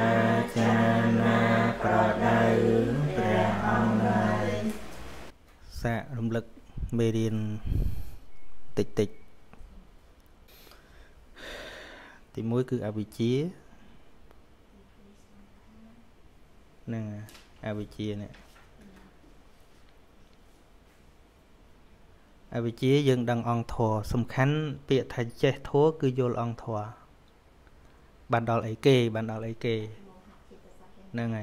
อาจารย์นาประดาพระองค์ในสะรำลึกเมรินติดติดที่มุ้ยคืออวิชีนั่งอาวิชีเนี่ยอาวิชียังดังองทอสำคัญเปียไทยเจ้าทัวคือโยลองทอบันดอลไอเกย์บันดอลไอเกย์นั่งไง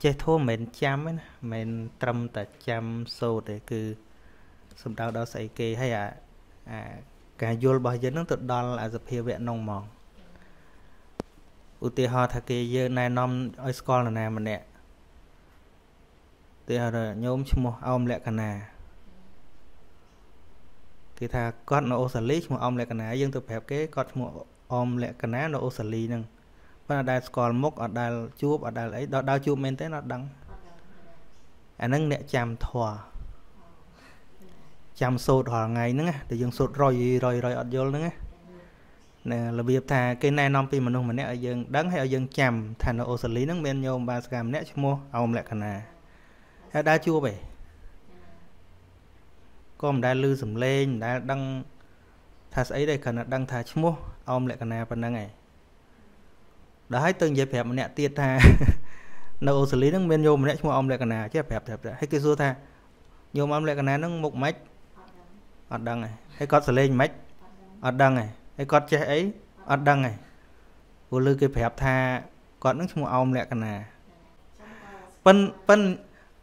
เจ้าทัวเหม็นจำไหมนะเหม็นตรมแต่จำโซ่แต่คือสมดาวดอลไอเกย์ให้การโยลบอยเยอะนั่งตัดดอลอาจจะเพียเวะนองมองอุติหะทักเยอะนายน้อมไอสกอลนายมันเนี่ยติหะโยมชมอมเละกันนาคือถ้าก้อนโอสลีชมอมเละกันนายังตัวแผลเก๋ก้อนชมอมเละกันนาโอสลีนึงเพราะได้สกอลมกอ่ะได้จูบอ่ะได้ไอ้ดาวจูบเมนเต้นดังอันนั้นเนี่ยจำถั่วจำสูตรห่อไงนึงแต่ยังสูตรรอยอดยลนึงระเบียบทาเกณฑ์นายน้องปีมันนุ่งมันเนี่ยยังดังให้ยังจำฐานโอสลีนั่งเบนโยมบาสกามเนี่ยชั่วโมเอาแหละขนาดถ้าได้ชั่วไปก็มันได้ลือสำเร็จได้ดังถ้าใส่ได้ขนาดดังถ้าชั่วโมเอาแหละขนาดเป็นยังไงได้ให้ตึงเย็บแผลมันเนี่ยเตี้ยทาโอสลีนั่งเบนโยมเนี่ยชั่วโมเอาแหละขนาดเจ็บแผลแผลให้กิซูทาโยมเอาแหละขนาดนั่งมุกไม้อัดดังไงให้กอดสำเร็จไม้อัดดังไงไอ้กอดใจไอ้อัดดังไงกูลือคือแผลทากอดนั่งชมอมแหละกันนะเป็น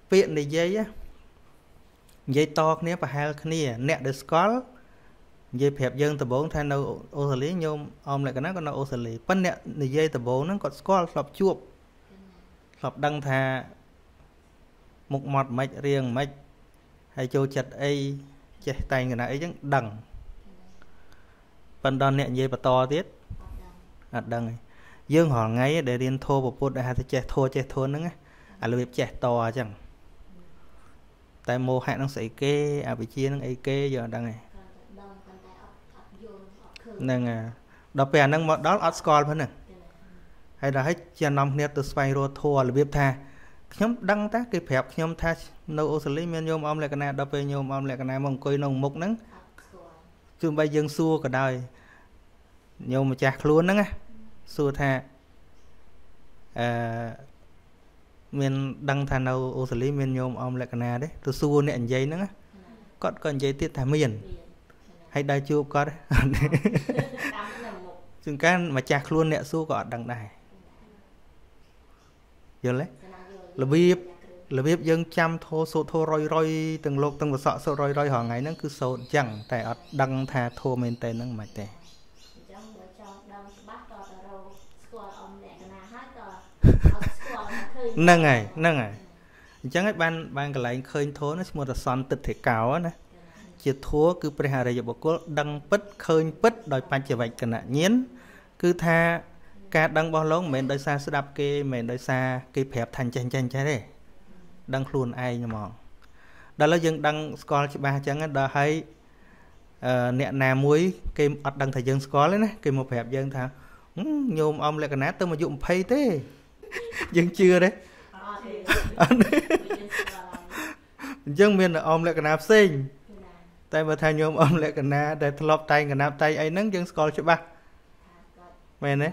เปลี่ยนในเยย์เยย์ตอกเนี้ยไปหาคนนี้เน็ตเดสกอลเยย์แผลยังตะโบนแทนเราโอสลีโยมอมแหละกันนะก็เราโอสลีเป็นเน็ตในเยย์ตะโบนนั่งกอดสกอลหลับจูบหลับดังทามุกหมดไม่เรียงไม่ให้โจจัดไอ้ใจตายกันนะไอ้ยังดังปันตอนเนี่ยเย่ปะตอติดอัดดังยื่นห่อไงเดี๋ยวเรียนโทรปุ๊บได้หาที่แจกโทรแจกโทรนึงอ่ะเราแบบแจกตอจังแต่โมหะต้องใส่เกอไปเชียนั่งไอเกยอย่างดังไงนั่งอ่ะดอกเปียนั่งหมดดอลออสกอลเพื่อนหนึ่งให้เราให้เชียนน้ำเนี่ยตัวสไปโรทัวหรือแบบแท้ย้อมดังแต่กีบแผลย้อมแท้โนอุสลิมโยมอมเลยกันนะดอกเปียโยมอมเลยกันนะมองคุยนงมุกนึงคือใบยังซัวก็ได้โยมมาจากล้วนนั่งไงซัวแท้เมียนดังทานเอาโอสลีเมียนโยมอมแหลกนาเด้ตัวซัวเนี่ยอันใหญ่นั่งไงก็อันใหญ่ที่ทำเมียนให้ได้จูบก็ได้จึงการมาจากล้วนเนี่ยซัวก็ดังได้เยอะเลยระเบียบยังจำโทโซโทรอยตึงโลกตึงวัสสะรอยห่อไงนั่นคือโซจังแต่อัดดังแทโทเมนเตนั่งหมายแต่นั่งไงจังไอ้บ้านกระไรเคยโทนั่นมัวแต่ซ้อนติดเถี่ยเก่านะเจียทัวคือปริหารยาบอกว่าดังปิดเคยปิดโดยปัจจัยวัยขณะเย็นคือแทการดังบอลล้มเหม็นโดยซาสดับเกย์เหม็นโดยซาเกย์แผลทันจันใช่ไหมดังครูนไอ้ยมองดังแล้วยังดังสกอร์ชิบาจังงั้นได้ให้เนี่ยนามุ้ยเกมอัดดังไทยยังสกอร์เลยนะเกมมาแผลยังทางโยมอมเลยกันนะตัวมายุ่มไพ่เต้ยังเชื่อเลยยังเมียนอมเลยกันนะซิงแต่มาทายโยมอมเลยกันนะแต่ทะเลาะไตกันนะไตไอ้นั่งยังสกอร์ชิบาแม่เน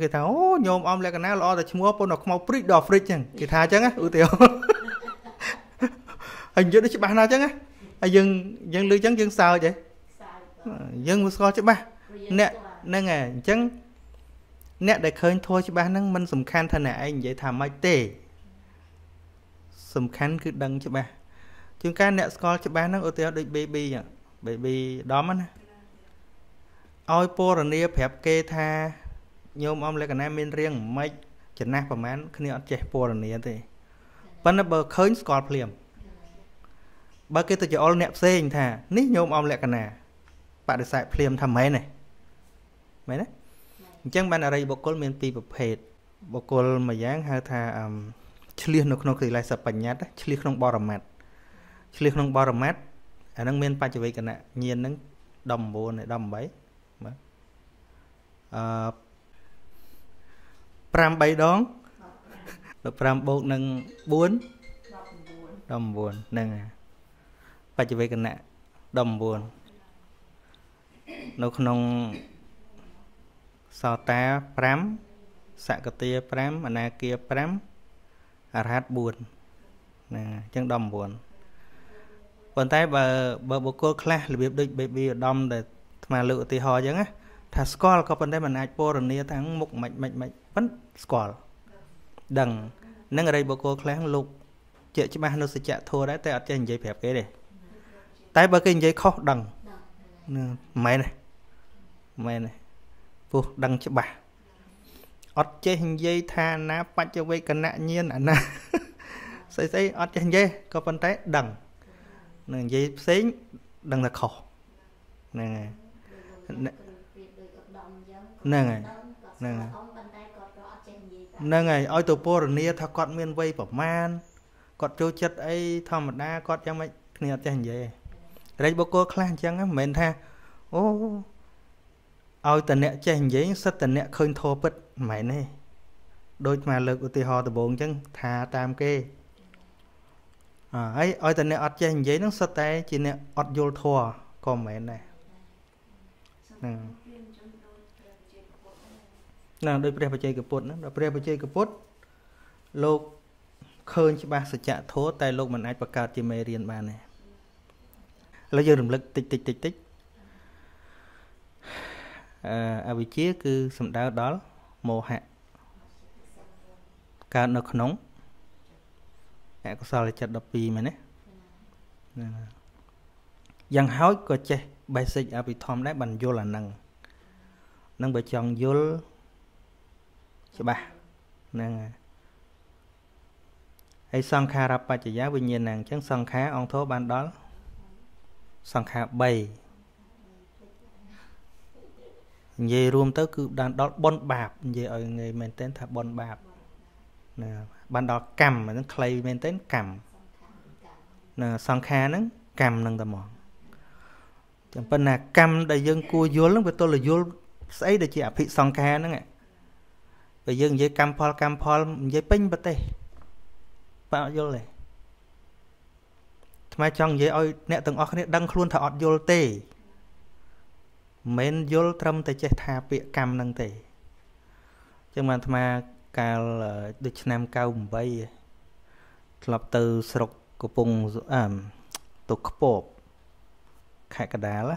cái thằng nhôm om lại cái ná lo là chúng mua pon nó không mau prít đỏ prít chẳng cái thà chẳng á tiểu hình như đó chứ ba nào chẳng á dân lưới chẳng dân sao vậy dân mua sò chứ ba nè nâng à chẳng nè để khơi thôi chứ ba nâng mình sủng khăn thà nè anh vậy thà mai tề sủng khăn cứ đăng chứ ba chúng ta nè sò chứ ba nâng tiểu được baby nhở baby đó mà oi po rồi nè phép kê thaโยมอมเล็กนะเมียนเรียงไม่ จะน่าประมาณขณะเจ็บปวดนี้เตะปัญหาเบอร์เคยสกอตเปลี่ยนบางทีตัวจะเอาเน็บเซ็งท่านี่โยมเอาแหลกกันน่ะปฏิเสธเปลี่ยนทำไมเนี่ยไหมนะจังบันอะไรบุคคลมีปีประเภทบุคคลมาย่างหาท่าเฉลี่ยนกนกคือลายสับปัญญาเฉลี่ยนกบอรมัดเฉลี่ยนกบอรมัดอันนั้นมีนปัจจัยกันน่ะเงียนนั้นดำโบเนี่ยดำใบพรำใบดองแล้วพรำโบกหนึ่งบุญดำบุญหนึ่งปัจจัยกันน่ะดำบุญนกนงสาวตาพรำสักเตียพรำอนาเกียพรำอารัตบุญนะจังดำบุญบนใต้เบอร์บุคคลคลาสหรือเบียบด้วยเบียบดำแต่มาเลือกตีหอยังไงถ้าสกอลก็เป็นได้มันอาจโปรนี้ทั้งมุกไม่ปั้นสกอลดังนั่งอะไรบุคคลคลาสลูกเจอชิมาฮันนุสจะทัวได้แต่อาจจะยังใจแผลกันเลยแต่บางคนใจเขาดังไม่เนี่ยพวกดังชิบะอาจจะยังใจทานะปัจจัยกันนะเงี้ยนะใส่อาจจะยังใจก็เป็นได้ดังนั่งใจเซ็งดังตะขอนั่งไงนั่งไงเอาตัวโปรนี้ถ้ากอดเมียนไว้ประมาณกอดโจชัดไอ้ธรรมดากอดยังไม่เนี่ยจะเห็นยังไงไรบุกโก้คลานจังงั้นเหม็นแท้โอ้เอาแต่เนี่ยจะเห็นยังสัตแต่เนี่ยเคยโทรปิดไหมเนี่ยโดยมาเลิกอุติหอตัวโบงจังทาตามเกไอ้แต่เนี่ยอดใจเย็นนั่งสเตย์จีเนี่ยอดโยทัวก็เหมือนเลยนั่งโดยเปรียบประเจกับปุตนะโดยเปรียบประเจกับปุตโลกเคยใช่ป่ะสัจจะโทษแต่โลกมันอาจประกาศจีเมเรียนมาเนี่ยแล้วยืมลึกติดอวิชชาคือสัมดาห์ดอลโมหะการนกน้องก็สารจัดดับปีมันเนี่ยยังหายก็เจ็บใบสิอาบิทอมได้บันโยลันนังใบจองโยลใช่ป่ะนังไอ้สังขารับปัจจยะวิญญาณนังชั้นสังขาองโทบันดอลสังขาใบเยรวมตัวคือดันดอลบนบาปเยเอาไงเมนเทนถ้าบนบาปบันดอกรรมมันต้องใครเมนเทนกรรมนะสังขารนั้นกรรมนั่งตะมองจังเป็นน่ะกรรมได้ยังกูโยนลงไปตัวเลยโยนใส่ได้จีอภิสังขารนั่นไงไปยังยัยกรรมพอลยัยปิ้งปะเตะปะโยนเลยทำไมจังยัยเอาเนี่ยตั้งออกเนี่ยดังครุ่นถ้าอดโยนเตะเมนโยนทำแต่จะทาเปียกรรมนั่งเตะจังมันทำไมการดิฉันนำเก่าผมไปหลับตื่นสลบกระปุงตกปอบขายกระดาษละ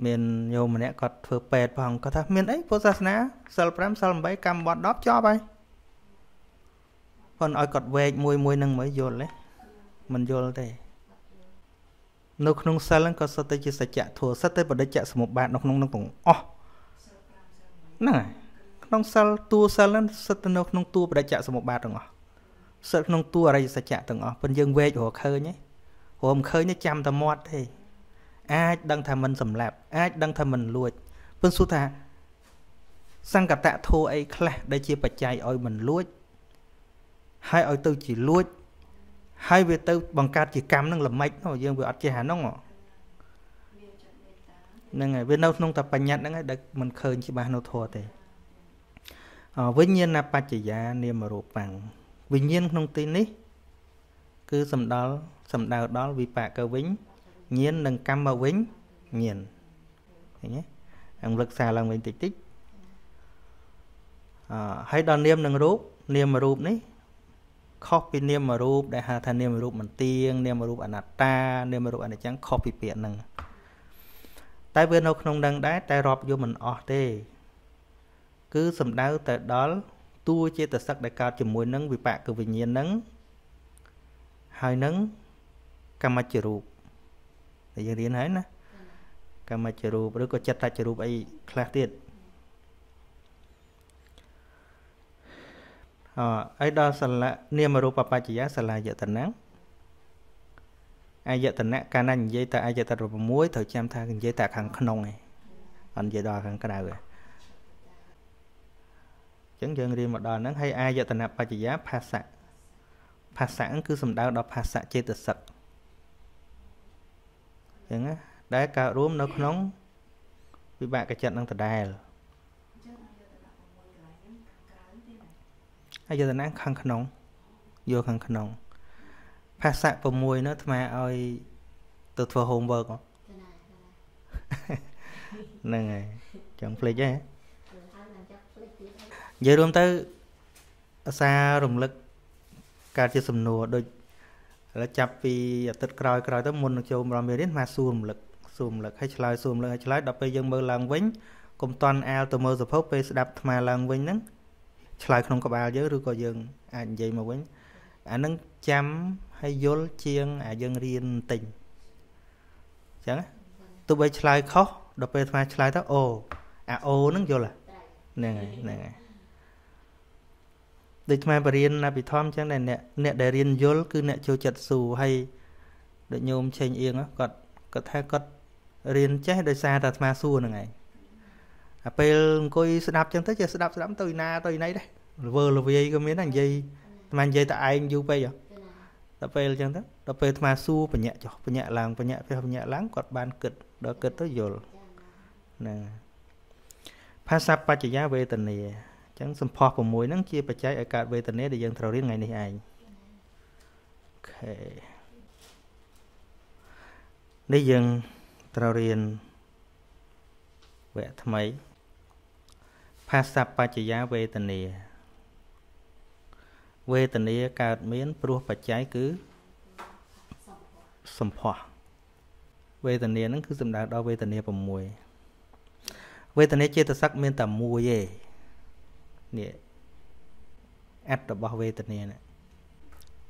เมียนโยมเนี่ยก็เพื่อเปิดผ่องก็ทำเมียนไอ้พุทธศาสนาสลับน้ำสลับไปกำบอดดอบจ่อไปคนอ้อยกดเวกมวยนั่งเหมือนโยนเลยมันโยนเลยนกนงสลังก็สเตจิสจะถั่วสเตปเดจะสมุบบาทนกนงนกตุ่งอ๋อนั่งน้องซาลตัวซาลันสัตนกน้องตัวประจักษ์สมบัติต่างอ๋อสัตน้องตัวอะไรสัจจะต่างอ๋อเป็นยังเวจหัวเคยเนี่ยหัวมันเคยเนี่ยจำแต่หมดเลยอาดังทำมันสำแหลบอาดังทำมันรวยเป็นสุธาสังกัดตะโทไอ้แคละได้เชี่ยวปัจจัยอ้อยมันรวยให้อ้อยตัวจีรวยให้เวตัวบังการจีกรรมนั่งลำไม้เขายังเวอัดจีหาน้องอ๋อนั่งไงเวน้องน้องตาปัญญานั่งไงเด็กมันเคยชิบานเอาโทแต่วิญญาณปัจจยานิมรูปังวิญญาณนงตีนี้คือสำดาวดอลวิปากวิญญาณหนึ่งกรรมวิญญาณอย่างนี้อังลึกสาลังวิญติดให้ดอนเนียมหนึ่งรูปเนียมรูปนี้ครอบเป็นเนียมรูปได้หาทานเนียมรูปมันเตียงเนียมรูปอนัตตาเนียมรูปอนิจจังครอบปีเปียหนึ่งแต่เวรนกนงดังได้แต่รอบโยมันออกเตcứ sầm đau tại đó tua chia tật sắc đại cao chỉ muốn nâng vị bạc cứ vị nhiên nâng hai nâng kamachiru để giờ điền hết nè kamachiru rồi có chặt lại chiru ấy khác tiệt ấy đó là niêm mà rupa pajiya sẽ là ayatan nắng ayatan nắng cái này dây ta ayatan rupa muối thời chạm tha dây ta khăn nông này anh dây đo khăn cái nào rồi chẳng dừng đi một đòn nắng hay ayatan nắng pajiya phasa phasa cứ sầm đau đó phasa chế tật sặc chẳng á đá cào rúm nó nóng vì bạn cái trận đang thật đài ai giờ nãy khăn khăn vô khăn khăn phát sạc vào mùi nó mà ơi từ thua hồn vợ con nâng này chẳng plei chứ giờ đôi tới xa rùng lực cà chê sầm nùa đôi là chập vì tết còi còi tới muôn chôm làm việc đến mà sùm lực hay chơi hay đập bây giờ mơ làng vĩnh cùng toàn ao từ mơ giờ phốt bây đập mà làng vĩnh nắng lại không có bao giờ rồi coi dừng anh vậy mà quên anh đang chăm hay vô chiên à dân riêng tình chẳng tụi bây lại khó đọc về mà lại đó ô à ô nó vô là nè để mà riêng là bị thom chẳng này nè để riêng vô cứ nè chiều chật xù hay để nhôm chênh yên á cật hay cật riêng chết đời xa đặt ma xua là ngày apel coi snap chẳng tới snap lắm tôi na tôi nay đấy vừa là vì cái miếng gì mà anh dây tại anh du bây giờ apel chẳng tới apel mà su phải nhẹ cho phải nhẹ làm phải nhẹ phải nhẹ láng quạt bàn kịch đó kịch tới rồi nè pha sáp ba chỉ giá về tình này chẳng sum pho của muối nắng chia phải trái ở cả về tình này để dân thầu riêng ngày này anh để dân thầu riêng về thầm ấy Phá-sáp-pa-chá-yá về tình nìa cạt miễn pruh và trái cứ sầm phỏa về tình nìa nó cứ sầm đá đo về tình nìa bằng mùi về tình nìa chia thật sắc miễn tầm mùi dê nìa át đọc bảo về tình nìa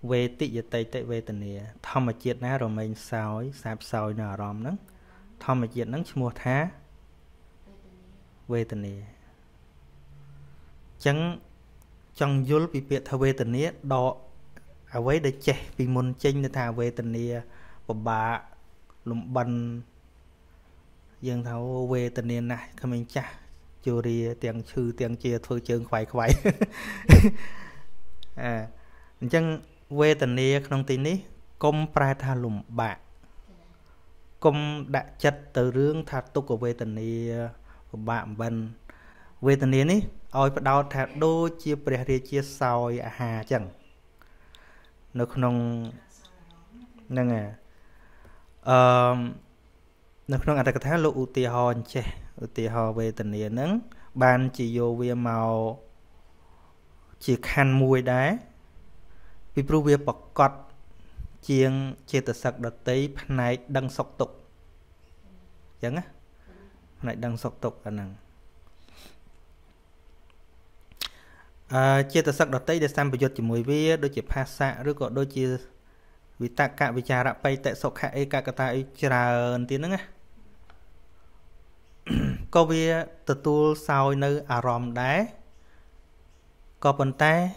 về tị dạy tây tệ về tình nìa thông mà chiết ná rồi mình sao ấy sạp sao ấy nở rõm nắng thông mà chiết nắng mùa thá về tình nìa chẳng chẳng vô bị biệt thà về tình nìa đọ à với để che vì muốn chênh để thà về tình nìa của bà lụm bần dương thảo về tình nìa này không mình cha chưa đi tiền sư tiền chia thôi trường khoái khoái à chẳng về tình nìa không tin ní công prai thà lụm bà công đã chất từ rương thà tục của về tình nìa bạn bần về tình này ôi bắt đầu thả đôi chia bè thì chia sòi hà chẳng nó không năng à nó không ăn được cái lụ ưu tì hòn về tình này nắng ban chỉ vô về màu chỉ khăn mùi đá vì pru về bọt cọt chiên chia từ sạc đợt tây này đang sọc tục chẳng á lại đang sọc tục anh năng chia từ sắc đợt tây để sang bây giờ chỉ mùi vía đôi chỉ pha xạ rồi còn đôi chỉ vì ta cả vì trà đã bay tại sọc hạ cả ta trà tiếng nữa nghe có vía từ tu sau nơi arom đá có bàn tay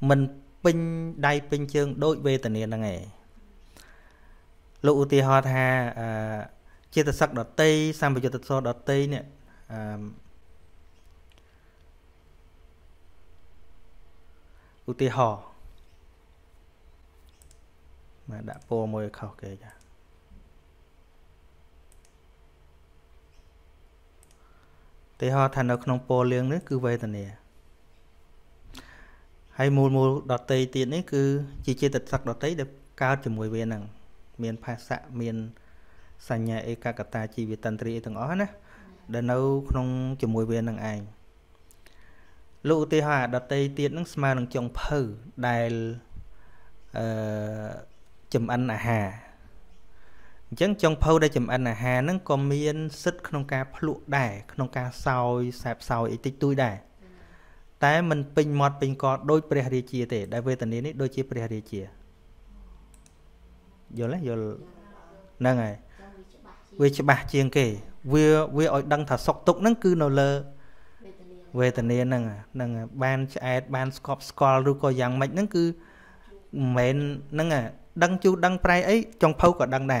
mình pin đai pin chương đôi về tình nhiên là ngày lụ thì họ thà chia từ sắc đợt tây sang bây giờ từ so đợt tây nè ưu ti hò mà đã vô môi khẩu kề ra ti hò thành ở trong po liêng đấy cứ về tận nè hay mua đợt tây tiền đấy cứ chỉ chia từ sắc đợt tây để cao chỉ mùi về nằng miền pha xạ miền sanh nhà ê cả ta chỉ vì tận tri từng ó nè để nấu không chỉ mùi về nằng anh lụ tì hòa đặt tay tiện nâng sma nâng chồng phở đài chùm ăn à hà chẳng chồng phở đài chùm ăn à hà nâng có miên xích không ca lụ đài không ca sòi sạp sòi ít tích tui đài tại mình pin mọt pin có đôi bề hà đi chia tể đại về tần đến đôi chia bề hà đi chia vô lấy vô nâng này vì cho bà chiên kể vì ở đăng thả sọc tục nâng cứ nô lơ เวทเนียนนั่งนั่งบ้านแอดบ้านสกอตสกอลรูก็ยังไม่นั่นคือเหม็นนั่งดังจูดังไปไอ้จงเผาก็ดังได้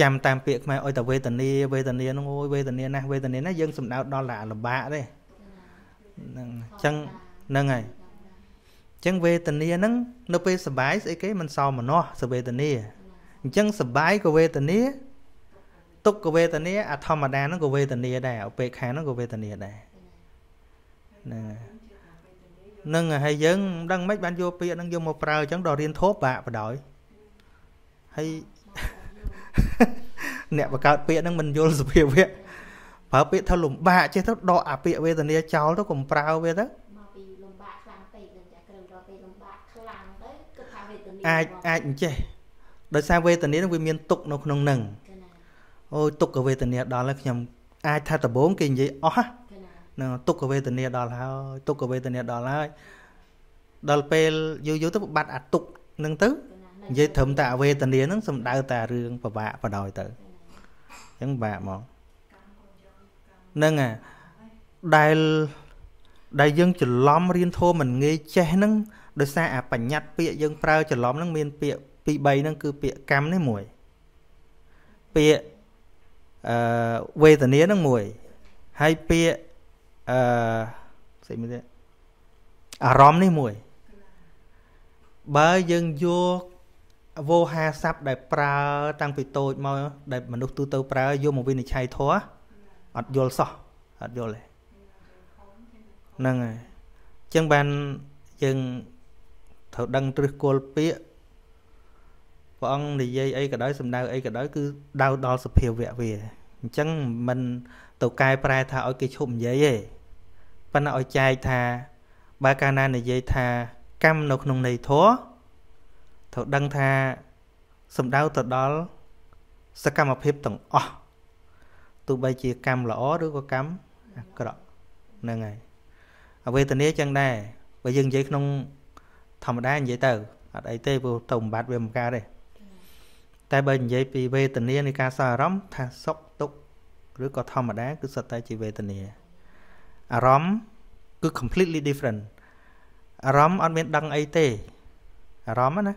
จำตามเปียกมาโอ้ยแต่เวทเนียน้องโอ้ยเวทเนียนะยังสมดาวดอลลาร์หรือบ้าได้จังนั่งไงจังเวทเนียนั่งเราไปสบายไอ้เก๋มันซอมมันเนาะสเวทเนียจังสบายก็เวทเนียตุกก็เวทเนียอะธรรมดานั่งก็เวทเนียได้เอาเปียกแค่นั่งก็เวทเนียได้นั่งนั่งให้ยังดังไม่บรรโยปีนั่งโยมมาเปล่าจังดอกเรียนทบปะปะดอยให้เนี่ยประกาศปีนั่งมันโยนสเปียเวะเผาปีถล่มบะเจ้าดอกอาปีเวตันเดียเจ้าต้องกลมเปล่าเวทะไอ้เจ้โดยสายเวตันเดียต้องวิมีนตุกนกนงหนึ่งโอ้ตุกกับเวตันเดียดอนแล้วขยำไอ้ท่าตะโบงกินยี่อ๋อตุกกับเวทเนียดอลแล้วตุกกับเวทเนียดอลแล้วดอลเปลยูยูตุกบัดอัดตุกนั่งตึ๊กยิ่งทำแต่เวทเนียนั่งสมดาวแต่เรื่องประบะประดอยตึ๊กยังบะมองนั่งไงได้ยังจะล้อมเรียนโทมันเงยแช่นั่งโดยสายปัญญาเปียยังเปล่าจะล้อมนั่งเมียนเปียปีใบนั่งคือเปียกำนี่มวยเปียเวทเนียนั่งมวยให้เปียรอมนี่มวยเบอร์ยังโยกโวฮาซับได้ปลาตั้งปีโตมาได้มนุษย์ตัวโตปลาโยมวินิจฉัยทัวอัดโยลซออัดโยเลยนั่งไงจังบันยังเถาดังตรึกโกลเปียพอองในยัยไอ้กระด้อยสำดาวไอ้กระด้อยคือดาวดอลสเปียวเวะเวจังมันตัวกายปลายทาเอาเกชมเยอะปัญหาใจทาบากานาในใจทากำนกนงในท้อถอดดังทาสมดาวตัดดอลสกรรมอภิปต่างอ๋อตัวใบจีกรรมหล่อด้วยก็กรรมกระดกนั่นไงเอาเวทนี้จังได้ไปยังใจนงธรรมดาใจเต่าไอเต้ไปตบบัดเวมกาเลยแต่เบนใจปีเวทนี้ในการสารร้มทาซกตุกหรือก็ธรรมดาคือสัตย์ใจเวทนี้อารมณ์คือ completely different อารมณ์อันเป็นดังไอเตอารมณ์นะ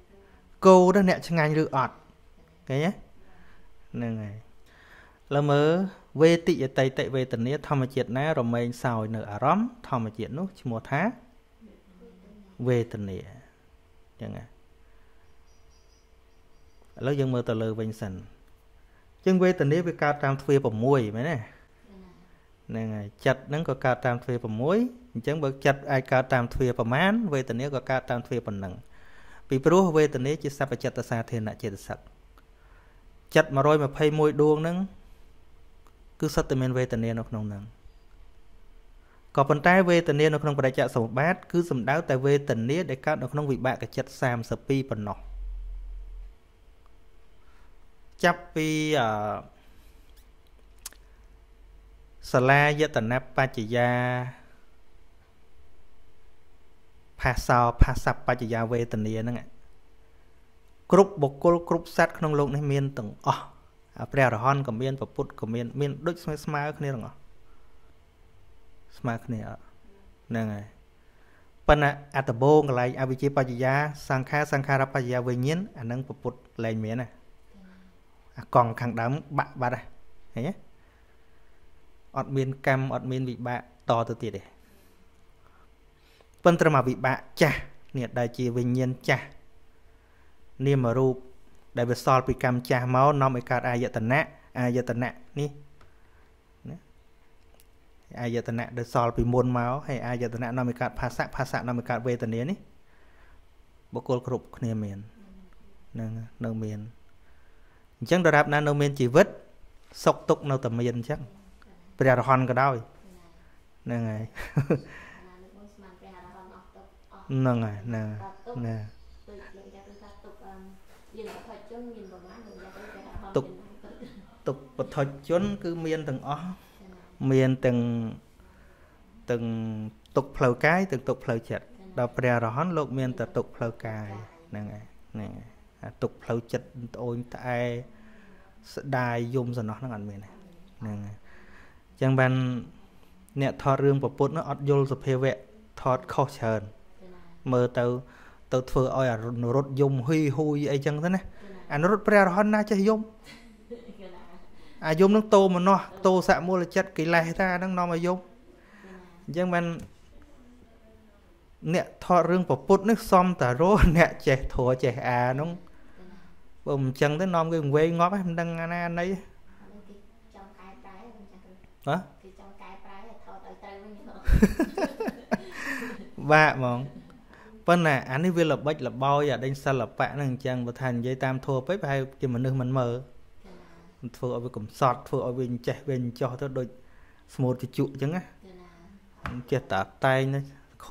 โก้ด้านเนี่ยชงานหรืออัดไงเนี่ยนั่นไงแล้วเมื่อเวติจะไต่เวตันนี้ธรรมจิตนะเราไม่สาวเนื้ออารมณ์ธรรมจิตนู้ชิโมท้าเวตันนี้ยังไงแล้วยังเมื่อตะเลือเป็นสันจังเวตันนี้ไปการตามทวีปมวยไหมเนี่ยนั่นไงจัดนั่นก็การตามทวีปมวยจังบอกจัดไอการตามทวีปแมนเวตันนี้ก็การตามทวีปหนึ่งปีปรุเวตันนี้จะสับจัตตาสาเทนะเจตสักจัดมาโรยมาไพ่มวยดวงนั่งคือสัตติเมนเวตันนี้นกนงนั่งก่อปัญไตเวตันนี้นกนงปริจจสมบัติคือสมดาวแต่เวตันนี้ได้การนกนงวิบากกับจัดสามสปีปนนกจับปีสลายยตนะปัจจยาภาษาภาษาปัจจยาเวทเนียนั่นไงกรุ๊ปบุคคลกรุ๊ปสัตว์ขนมโลกในเมียนต่างอ๋อแปลรหันกับเมียนปปุตกับเมียนดุจสมาคเนียหรอสมาคเนียนั่นไงปัญหาอัตโบงอะไรอวิจิปัจจยาสังขารปัจจยาเวญินอันนั้นปปุตอะไรเมียนน่ะกองขังดำบะได้เห็นไหมอดเมียนกรรมอดเมียนวิบะต่อตัวติดเลยปัญตรมาวิบะจ้ะ เนี่ยได้จีวิญญาณจ่าเนี่ยมารูปได้ไปสอบปีกรรมจ่าเมาส์น้องไอกาอายตนะนี่อายตนะได้สอบปีมวลเมาส์ให้อายตนะน้องไอกาภาษาน้องไอกาเวทนี้นี่บุคคลครุบเนี่ยเมียนนั่งเมียนจังระดับนั้นนั่งเมียนชีวิตสกตุกนั่งแต่เมียนจังเปรียร์ฮอนก็ได้นั่งไงนั่งไงตุกปฐมชนคือเมียนตึงอ๋อเมียนตึงตุกเผลอกายตึงตุกเผลอจิตดาวเปรียร์ฮอนโลกเมียนแต่ตุกเผลอกายนั่งไงตุกเผลอจิตโอนตายได้ยมสนองนั่งอันเมียนนั่งไงจังบันเนี่ยทอดเรื่องปปุ่นอัดยลสเพเวทอดข้อเชิญเมื่อเตาเฟื่ออ่อยรถยมหุยไอจังท่านนะอันรถเปรียร์ฮอนน่าจะยมยมนั่งโตมันเนาะโตสะมัวละจัดกี่ไรท่านั่งนอนมายมจังบันเนี่ยทอดเรื่องปปุ่นนึกซ้อมแต่รถเนี่ยเจ๊ถั่วเจ๊อาน้องผมจังท่านนอนกันเวงงอไปดังงานอะไรฮะบ้ามองปัญหาอันนี้เวลาบัดละบอยดังสลับปะนั่งจังประธานยายตามทัวไปกินมันนึกมันเมอทัวเอาไปกลุ่มสอดทัวเอาไปเจาะเป็นจอทัวโดยสมุดจะจุจังนะเจาะตาไตนะโค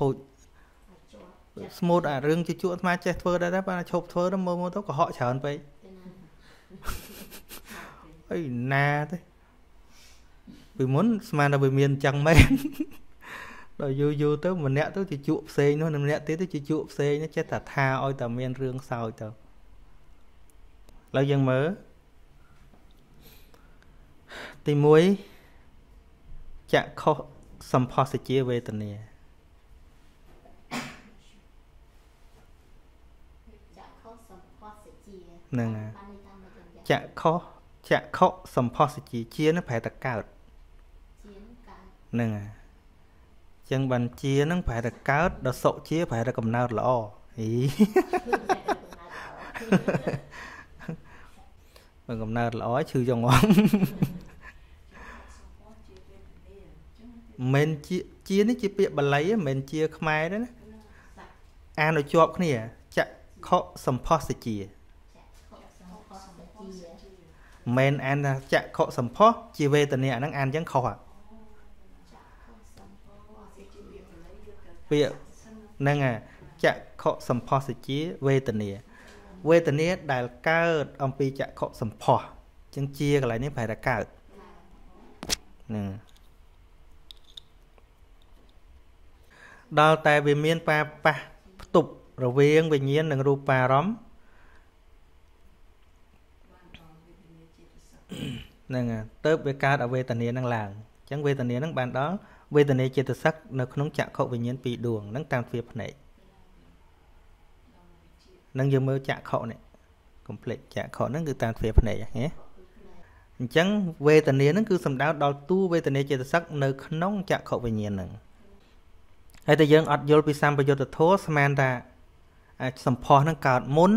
สมุดอ่ะเรื่องจะจุมาเจาะทัวได้แล้วมาชกทัวแล้วโมโมต้องก็เหาะเฉินไปไอ้นาเต้vì muốn mà là vì miền chẳng mấy rồi vô tới mình nẹt tới thì chụp xe nó mình nẹt tới thì chụp xe nó chết thật tha ôi tầm miền riêng sao tầm lâu dần mở thì muối chả khó xâm phó sẽ chia về tầm này nâng à chả khó xâm phó sẽ chia nó phải tất cả nâng chân bàn chia nó phải là cáo đó sổ chia phải là cầm nào là o bằng cầm nào là ói trừ trong ngón men chia nó chia bịa bà lấy men chia khmai đấy an nó chọc nè chặt khó sầm phò sẽ chia men an chặt khó sầm phò chia về từ nè nó an chẳng khó việc năng à chặt khó sầm phò sẽ chia về tận này đại cao ông pi chặt khó sầm phò chẳng chia cái này nếu phải là cao đào tài về miền pa pa tục rồi về về nhiên đừng ru pa rắm năng à tới về cao ở về tận này năng làng chẳng về tận này năng bàn đóเวทนาเจตสักในขนมจักรเขาวิญญาณปีดวงนั่งตามเฟียผนัยนั่งยืมมือจักรเขาเนี่ย complete จักรเขานั่นคือตามเฟียผนัยอย่างเงี้ยจังเวทนานั่นคือสำดาวดาวตู้เวทนาเจตสักในขนมจักรเขาวิญญาณหนึ่งไอ้แต่ยังอัดโยลปิสัมปโยตโทสแมนตาสัมพอนั่งกอดมุน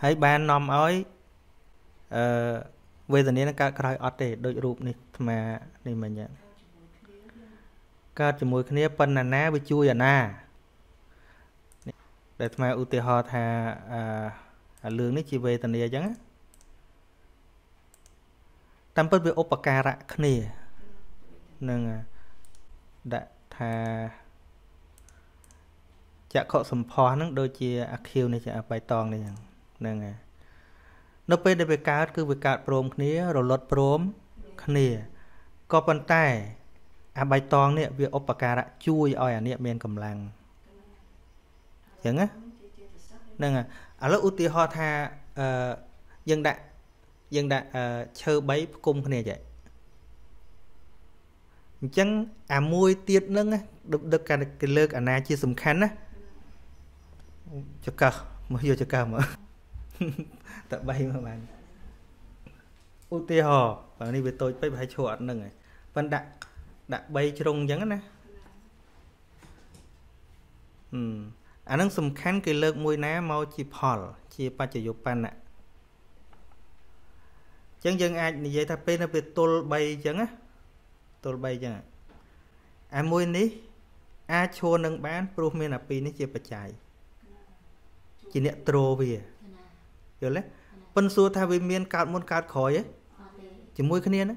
ให้แบนนอมอ้อยเวทนานั่งกอดใครอัดเตะโดยรูปนี่มานี่มันเนี่ยก็จมูกนี้ปนนาไปช่วยอ่ะนะแต่ทำไมอุติหอทาเรื่องนี้จีเวตันเดียจังตั้มเปิดไปอุปการะขณีนึงดัทาจะขอสมพอนั่งโดยจีอักคิวนี่จะไปตองนี่อย่างนึงนับไปได้ไปการคือไปการโปรมขณีเราลดโปรมขณีก็ปันใต้ใบตองเนี่ยเวียอุปการะช่วยอ้อยอันเนี้ยเมียนกำลังอย่างเงี้ยนั่นไงแล้วอุติหอทายังได้เชิญใบกุมขนาดใหญ่จังมวยเตี้ยนึงนะดึกการเลิกอันน่าจะสำคัญนะจะเก่ามาอยู่จะเก่ามาแต่ใบมาบ้างอุติหอตอนนี้เวียตัวไปไปโชว์อันหนึ่งไงปันดักดักใบชรงยังไงนะ อันนั้นสำคัญคือเลิกมวยนะมาจีพอลจีปัจจุยุปันน่ะจังยังไอ้นี่ยัยถ้าเป็นอะไรตัวใบจังอ่ะตัวใบจังไอ้มวยนี้ไอ้โชว์นังบ้านปลุกเมื่อหน้าปีนี้จีปัจจัยจีเนี่ยโตไปอ่ะเดี๋ยวเลยปัญสูทาวิเมียนการมนการขอยจีมวยคะแนนนะ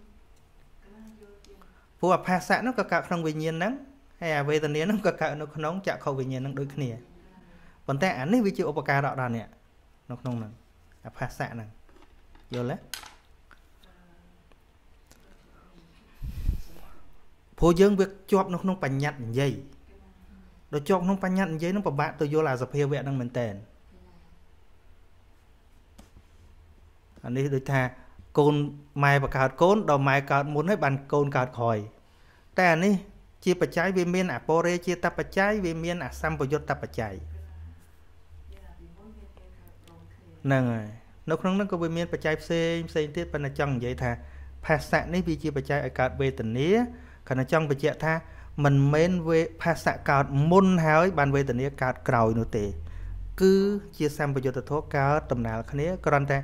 phù hợp hạ xã nó cao không bình nhiên nắng hay à về tận này nó cả cả nó nóng chả khâu về nhà nó đôi kia, còn tại ảnh ấy vì chịu ôp cả đọ đàn nè, nó nông nằng, phá sạ nằng, vô lẽ, phô dương việc chọc nó không phải nhặt dây, rồi chọc không phải nhặt dây nó bảo bạn tôi vô là dập heo vẹn đang mình tèn, anh ấy đôi thà côn mai và cào côn, đầu mai cào muốn hết bàn côn cào khỏi, tại anh ấy chia bạch trái về miền à pore chia ta bạch trái về miền à xăm vào ta bạch trái nè nó không nó có về miền bạch trái xây tiếp bên là trong vậy thà phá sạ này vì chia bạch trái ở cả về tận nía còn ở trong bạch trái tha mình men về phá sạ cả môn hái bàn về tận nía cả cầu nội tệ cứ chia xăm vào ta thốt cả tầm nào cái nía còn ta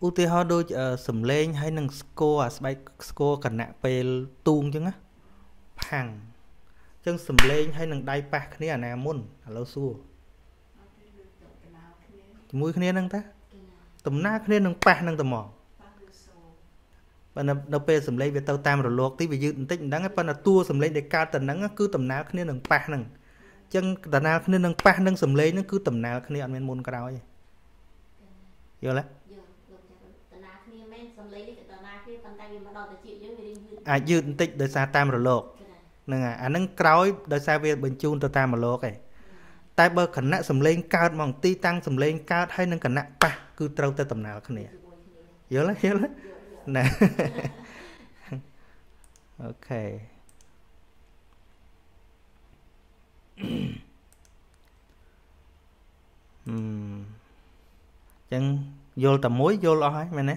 ưu tiên hóa đôi sầm lên hay nâng sco à sco cần nạ về tuông chứ á hàng chân sầm lên hay nằng đai bạc cái này là môn lâu xưa mũi cái này nằng ta tầm na cái này nằng bạc nằng tầm mỏ và nó pe sầm lên về tàu tam rồi luộc tí về dư tích đáng cái phần là tua sầm lên để ca tần nắng cứ tầm na cái này nằng bạc nằng chân tần na cái này nằng bạc nằng sầm lên nó cứ tầm na cái này ăn men môn cái đó vậy vô lẽ à dư tích đời xa tam rồi luộc nè anh nâng cõi đời xa về bên chun tơ tam mà lố cái tai bơ khẩn nặng sầm lên cao mỏng ti tăng sầm lên cao hay nâng khẩn nặng pa cứ trâu tơ tầm nào không nè yếu lắm nè ok chẳng vô tầm muối vô lo hay mày nè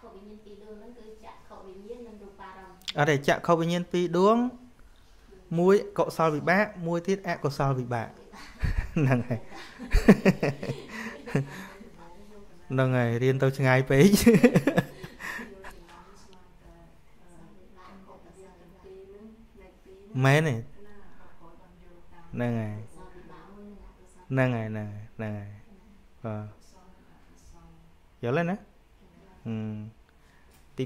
ở đây chạm không bị nhiên pi đúng muối cậu sao bị bát muối tiết ạ cậu sao bị bạc nè nâng này riêng tôi ngay bé mẹ này nâng này giờ lên á tí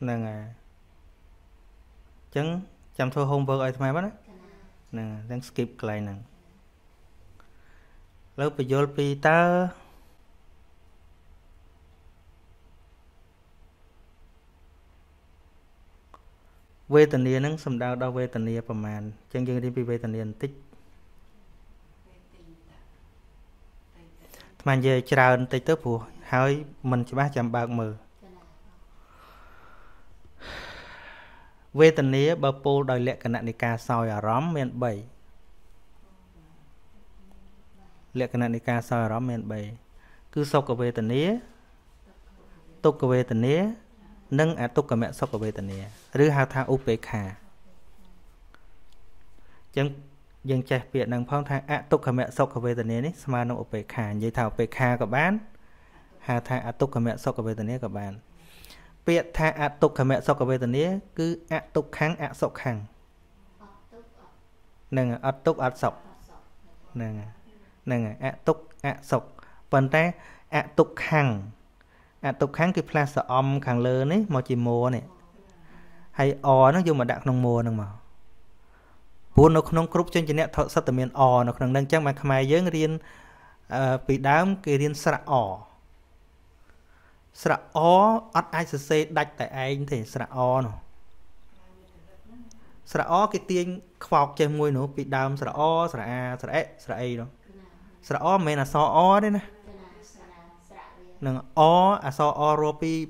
nâng à chứng chăm thôi hôm vừa ai thay bắt nâng đang skip lại nâng lớp bây giờ Peter về tình yêu nâng sầm đào đau về tình yêu phần màn chân dương đi về tình yêu tích màn về chờ tay tới phù hỏi mình chỉ 330 về tình lý bà Paul đòi lệ cẩn nị ca soi ở róm miền bảy lệ cẩn nị ca soi ở róm miền bảy cứ sau cả về tình lý tục cả về tình lý nâng à tục cả mẹ sau cả về tình lý rứ hào tha úp về khả chẳng dừng chạy biệt năng phong tha à tục cả mẹ sau cả về tình lý này mà nó úp về khả như thảo về khả của bạn hào tha à tục cả mẹ sau cả về tình lý của bạn biệt tha ạ tục khả mẹ sọc ở về tình nghĩa cứ ạ tục kháng ạ sọc kháng nâng ạ tục ạ sọc nâng ạ sọc phần ta ạ tục kháng cái plastic om kháng lớn ấy mà chỉ mùa này hay o nó dùng mà đặt nông mùa nâng mà buôn nó không group trên trên này thợ sắp tầm miền o nó không đang chắc mà khai giới riêng bị đám cái riêng sạ o sra o ắt ai sơ sê đạch tại anh thì sra o nó sra o cái tiếng khoọc chơi môi nó bị đam sra o sra a sra e sra e đó sra o mẹ là so o đấy nè nâng o à so o rồi bị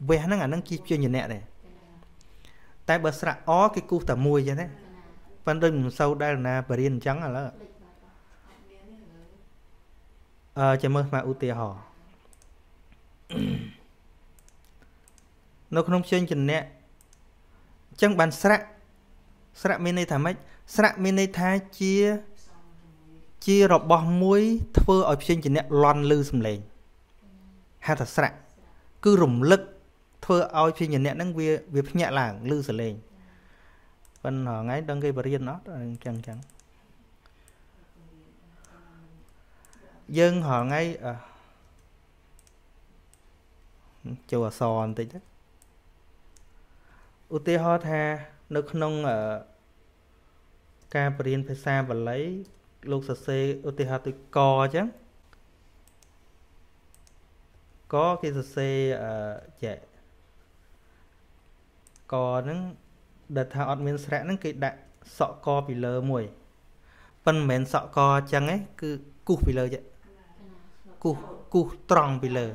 về nó ngả nó kịp chơi nhìn nè này tại bờ sra o cái cú tả môi vậy đấy phần đừng sâu đây là bờ riêng trắng là chơi mơ mà ưu tiên họ nó không chơi chừng nè chẳng bàn sạ sạ mini thả mấy sạ mini thả chia chia rọp bò muối thưa ở trên chừng nè lon lư sầm lề ha thật sạ cứ rủng lực thưa ở trên chừng nè đang việc việc nhẹ làng lư sầm lề phần họ ngay đang gây bờ riêng nó chẳng chẳng dân họ ngay châu son tí ưu tiên họ tha nó không ở ca riêng phải xa và lấy lúc sơ xê ưu tiên họ tôi co chứ có cái sơ xê chạy co nó đợt thao admin sẽ nó cái đại sọ co bị lơ mùi phần mềm sọ co chẳng ấy cứ cục bị lơ vậy cục tròn bị lơ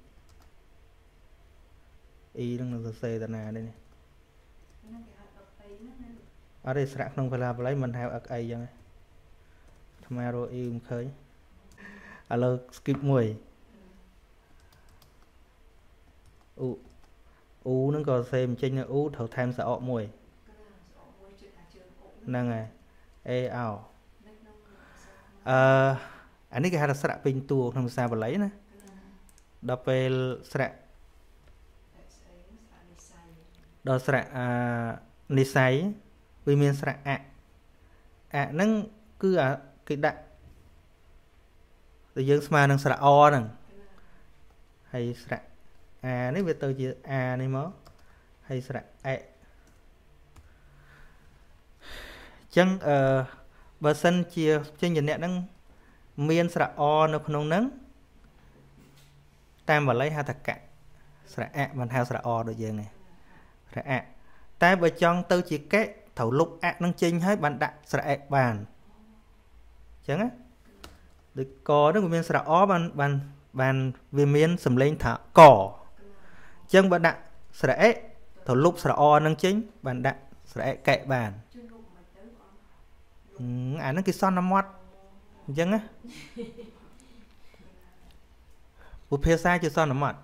y đang là xây tận đây này ở đây sạc không phải là lấy mình theo ác ai vậy tham gia rồi y khơi alo skip mùi u nó còn xem trên là u thầu tham sợ mùi năng này e ao anh ấy cái hạt sạc pin tua không sao mà lấy nè đập về sạc đó sạ ni say vì miền sạ ạ nâng cứ ở cái đại rồi dương sma nâng sạ o nâng hay sạ à nếu về từ chỉ à này mớ hay sẽ là chân bờ sân chia trên nhìn nhận năng miên sẽ là o nó không nắng tam và lấy hai thật cả sẽ là a và hai sẽ là o được giờ này sẽ a ta bờ chân từ chỉ kết thấu lục a năng chinh hết bạn đặt sẽ là bàn chẳng á được có nó miên sẽ là o bàn bàn bàn về miên sầm lên thả cỏ chân bạn đặt sẽ là e thấu lục sẽ là o năng chính bạn đặt sẽ là kệ bàn à nó kia son năm mót chẳng á bộ phê sai chưa son năm mót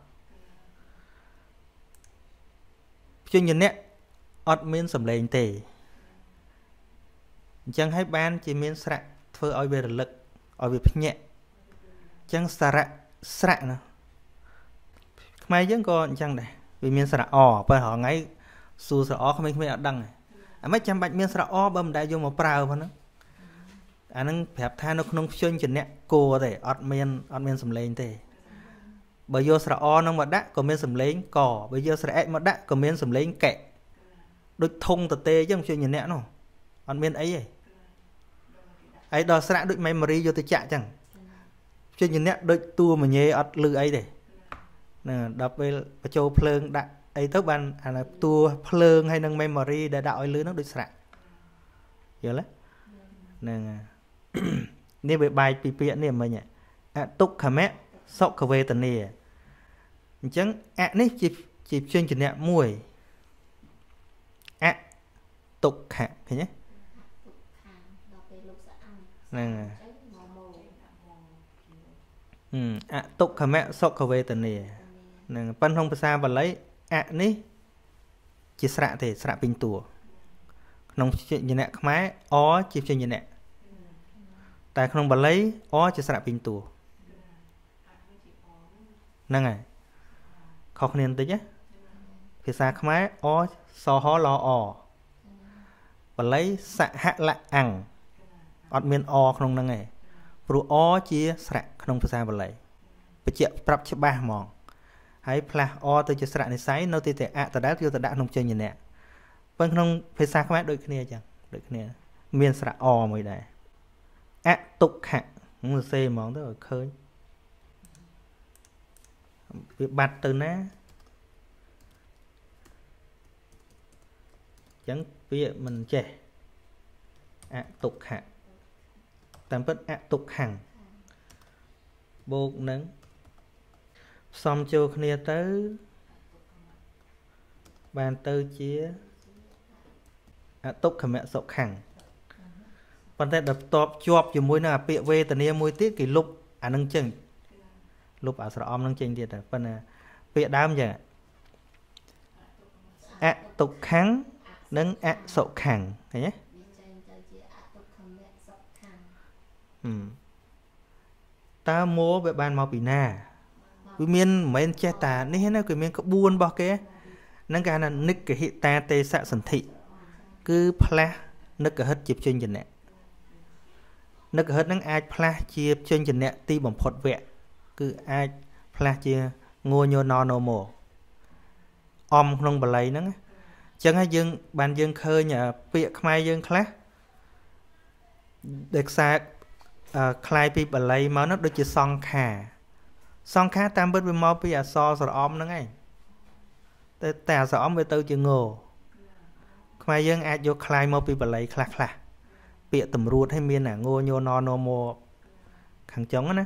cho nhìn nè ọt miên sầm lên tề chẳng hay ban chỉ miên sạ phơi oi về lực oi về nhẹ chẳng sạ sạ nữa mai vẫn còn chẳng này vì miên sạ ỏ bởi họ ngay su sạ ỏ không biết đăng này à mấy trăm bạch miên sạ ỏ bầm đại vô một prao vào nó à nó phép tha nó không chuyên chuyện nè cô để ọt miên sầm lên tề bởi vô sạ ỏ nó mà đã còn miên sầm lên cỏ bởi vô sạ mà đã còn miên sầm lên kệ đôi thông tờ tê chứ không chuyện nhìn nè nó ọt miên ấy ấy đó sẽ đôi máy mà đi vô tới chạy chẳng chuyện nhìn nét đôi tua mà nhé ọt lư ấy để nè đọc về châu pleung đã ấy thức ban à là tua pleung hay nâng memory để đạo ấy lưới nó đôi sạc hiểu lắm nè nên về bài bị biện này mà nhỉ tục khả mẹ sọc khả về tần nè chẳng ạ nít chịp chuyên nhìn nét mùi ạ tục khả thế nhé nè ạ tục khả mẹ sọc khả về tần nè nè phân không xa và lấy ạ ní chỉ sạ thể sạ bình tùa nông chuyện như nè khmái ó chịp chuyện như nè tại không bà lấy ó chỉ sạ bình tùa nè ngài khó khăn tới nhé thì xa khmái ó so hó lo ó bà lấy sạ hạ lạ ẳng ọt miên o không năng này rùa o chia sạ không phải xa vào lấy và chịu tập cho ba mòn hãy pla o từ chia sạ này sấy nó thì ạ ta đã kêu ta đã không chơi nhìn nè vâng không phải xa không đôi kia chẳng đôi kia miên sạ o mới đây ạ tục hạ người xe món đó ở khơi việc bạt từ ná chẳng vì mình trẻ ạ tục hạ tạm bất ạ tục hằng bột nắng xong chưa khnia tới bàn tư chia ạ tục khả mẹ sọc hằng bạn ta đập tọp chọp cho mối nào bịa về tần nia mối tiết kỷ lục à nâng chừng lục à sở om nâng chừng thiệt à bạn à bịa đám vậy ạ tục kháng nâng ạ sọc hằng thấy nhé ta mua về bàn màu bì nà vì miên mấy anh che ta nên là cái miên có buôn bao cái năng cái là nứt cái hiện ta tê sạ sẩn thị cứ pla nứt cái hết chip trên chân nè nứt cái hết năng ai pla chip trên chân nè ti bẩm phật vẹn cứ ai pla chia ngồi nhô no no mồ om không bờ lấy nắng chẳng hay dương bàn dương khơi nhà bịa mai dương khác được sạc khai bị bật lấy máu nó đôi chỉ song khà tam bớt với máu bị so sờ om nó ngay tè sờ om với tơ chỉ ngồ khai dương ai vô khai máu bị bật lấy khạc khạc bịa tẩm ruột hay miên à ngô nhô no no mô kháng chống á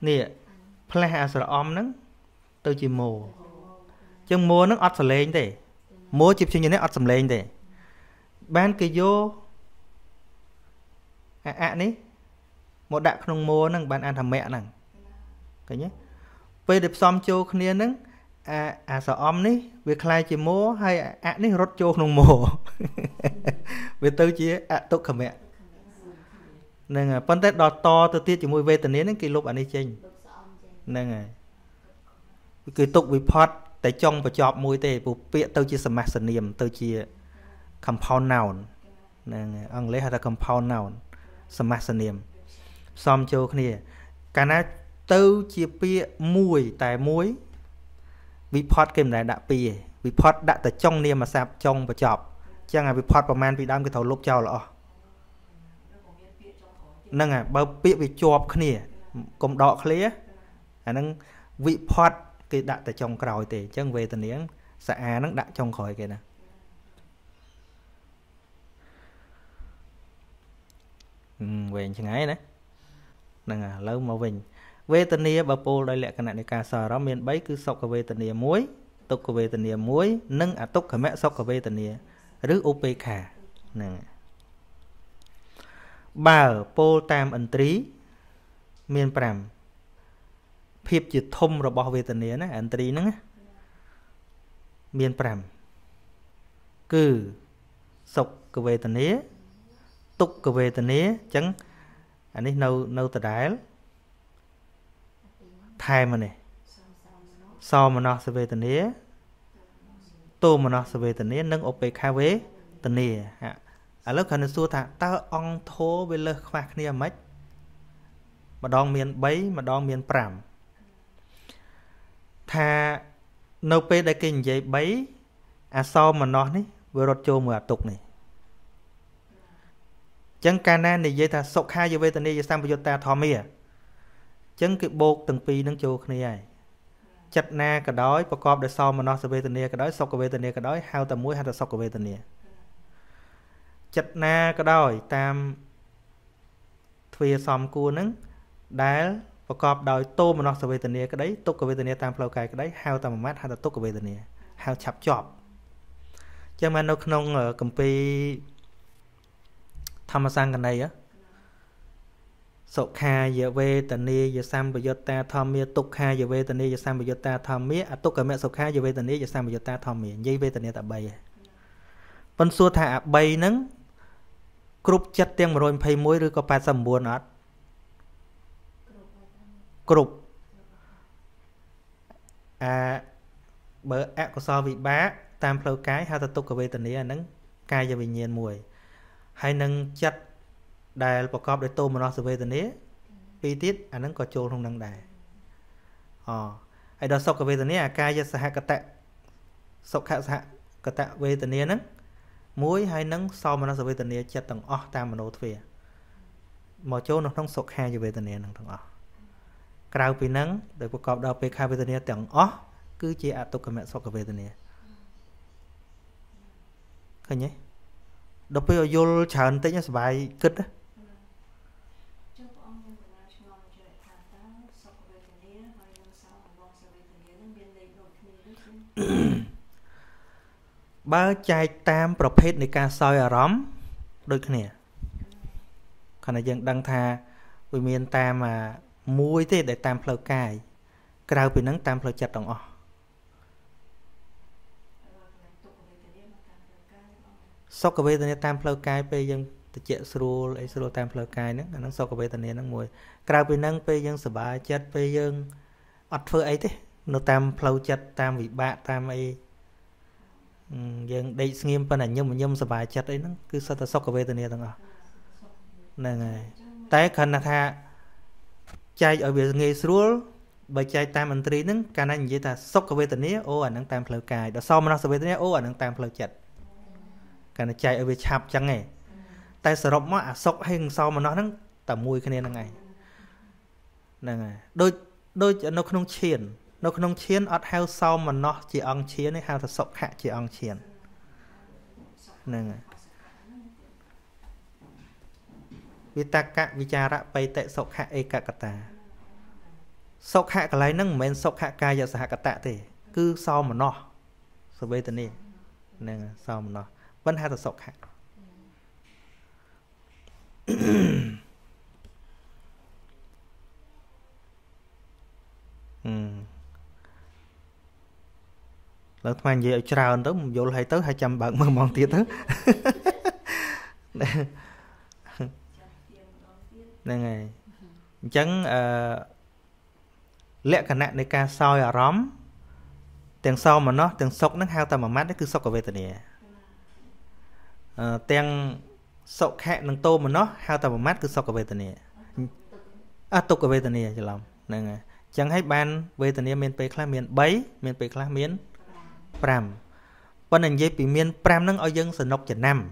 nè plea sờ om nắng tôi chỉ mồ chẳng mùa nó ọt sờ lên để mùa chụp cho như này ọt sầm lên để ban cái vô ạ ní một đại không mua năng bạn ăn thầm mẹ năng cái nhé về đẹp xóm châu khné nưng à sợ om ní về khai chỉ mô hay à ní rốt châu nông mồ về tư chỉ à tốt cả mẹ nên à phân tết đọt to từ tiết chỉ môi về từ nến nưng kỷ lục anh đi chênh nên à cứ tục bị phật tại trong và chọp môi tề bộ bịa tư chỉ smash niệm tư chỉ compound noun nên anh lấy hai ta compound noun smash niệm xóm châu khné cả na tư chia bia mùi tại muối bị phật kèm này đã bìa bị phật đã từ trong niêm mà sạp trong và chọc chẳng là bị phật và man bị đam cái thầu lốp trao lọ nâng à bao bịa bị chọc khné cùng đọ khné à nâng vị phật cái đã từ trong còi tề chẳng về từ niếng sa à nâng đã trong khỏi cái nè về chẳng ấy đấy nâng à lâu mà về về tận nia bà pol đại lệ cái này cả sở đó miền bắc cứ sọc về tận nia muối tục về tận nia muối nâng à tục cả mẹ sọc về tận nia rứ upk nè bà pol tam ẩn trí miền pram phep chữ thum rồi bỏ về tận nia nè ẩn trí nè miền pram cứ sọc về tận nia tục về tận nia chẳng anh ấy nâu nâu từ đáy thay mà này so mà nó sẽ về tận nế tô mà nó sẽ về tận nế nâng ốp về khai vế tận nế à lớp khẩn xua thả ta ong thố về lơ khoác nế mách mà đong miền bấy mà đong miền pram thà nâu pê đại kinh dây bấy à so mà nó ní vừa rốt chô mùa tục này chẳng ca nan này dây thà sọc hai dây về tận nế dây sang vô ta thò mìa chấn cái bột từng pi nâng châu khné ai chặt na cả đói và cọp để so mà nó sẽ về tận nia cả đói sọc về tận nia cả đói hao tầm muối hao tầm sọc về tận nia chặt na cả đói tam thuê xóm cua nấng đá và cọp đói tô mà nó sẽ về tận nia cái đấy tốt cả về tận nia tam plau cài cái đấy hao tầm mát hao tầm tốt cả về tận nia hao chập chọp cho mà nó không ở cầm pi tham sang gần đây á sọc kha giờ về tận nia giờ sam bây giờ ta tham mía tục kha giờ về tận nia giờ sam bây giờ ta tham mía tục cả mẹ sọc kha giờ về tận nia giờ sam bây giờ ta tham mía dây về tận nia ta bay phân xua thả bay nắng cụp chặt tiếng mà rồi phay muối rồi có ba sầm buồn nát cụp à bờ ạ của so vị bá tam phơi cái hai ta tục cả về tận nia nắng cai giờ bị nhiên mùi hai nâng chặt đài là cọp để tô mà nó sẽ về tận nế pi tiết anh nó có trôn không năng đài ai đó sọc về tận nế à ca cho sạ cả tạ sọc hạ sạ cả tạ về tận nế nấng muối hay nấng sau mà nó sẽ về tận nế chặt tầng o tam mà nô về mà trôn nó không sọc hai về tận nế năng tầng o cào pi nấng để cọp đào pi khai về tận nế tầng o cứ chỉ à tục cả mẹ sọc về tận nế thôi nhé đọc bây giờ vô chán tới nhá sẽ bài cứt á ba chạy tam pro phết này ca soi ở róm đôi cái này còn là dân đăng thà vì miền tam mà muối thế để tam phơi cài cái đầu bị nắng tam phơi chặt đồng o sọc về tận nia tam plau cai pe dân tự chế srul ấy srul tam plau cai nấng nấng sọc về tận nia nấng mùi cào về nấng pe dân sờ bá chết pe dân ọt phơi ấy thế nó tam plau chết tam vị bạ tam ấy dân đây nghiêm bên này nhưng mà sờ bá chết ấy nấng cứ sao ta sọc về tận nia thằng à này này tại khẩn là tha chạy ở việc nghề srul bởi chạy tam anh tri nấng cái này như ta sọc về tận nia ô anh nấng tam plau cai đó sau mà nó sờ về tận nia ô anh nấng tam plau chết cái chạy ở về chạp chẳng này, tại sở rộng mà sọc hình sau mà nó nắng tầm mùi cái này này, này đôi nó không chiến, ở heo sau mà nó chỉ ăn chiến hay heo thật sọc hạ chỉ ăn chiến, này, vì ta cả vì cha đã bay tệ sọc hạ ấy cả ta, sọc hạ cái này nâng men sọc hạ cài giờ sạ cả tạ thì cứ sau mà nó, sờ về tận này, này sau mà nó vẫn hai tập sọc hạt Lỡ thằng gì ở trào tới một vụ lại tới 200 bạc mừng mòn tiết đó. Nên này chẳng lẽ cả nạn để ca soi ở róm tiền sau mà nó tiền sọc nó hao tầm mà mát đấy cứ sọc ở về tận nè tiền sọc hẹn đằng tô mà nó hao tầm mà mát cứ sọc ở về tận nè à tục ở về tận nè chỉ làm nên này chẳng hay ban về tận nè miền tây khá miền bấy miền tây khá miền pram còn anh dây bị miền pram nó ở dân sơn nóc Việt Nam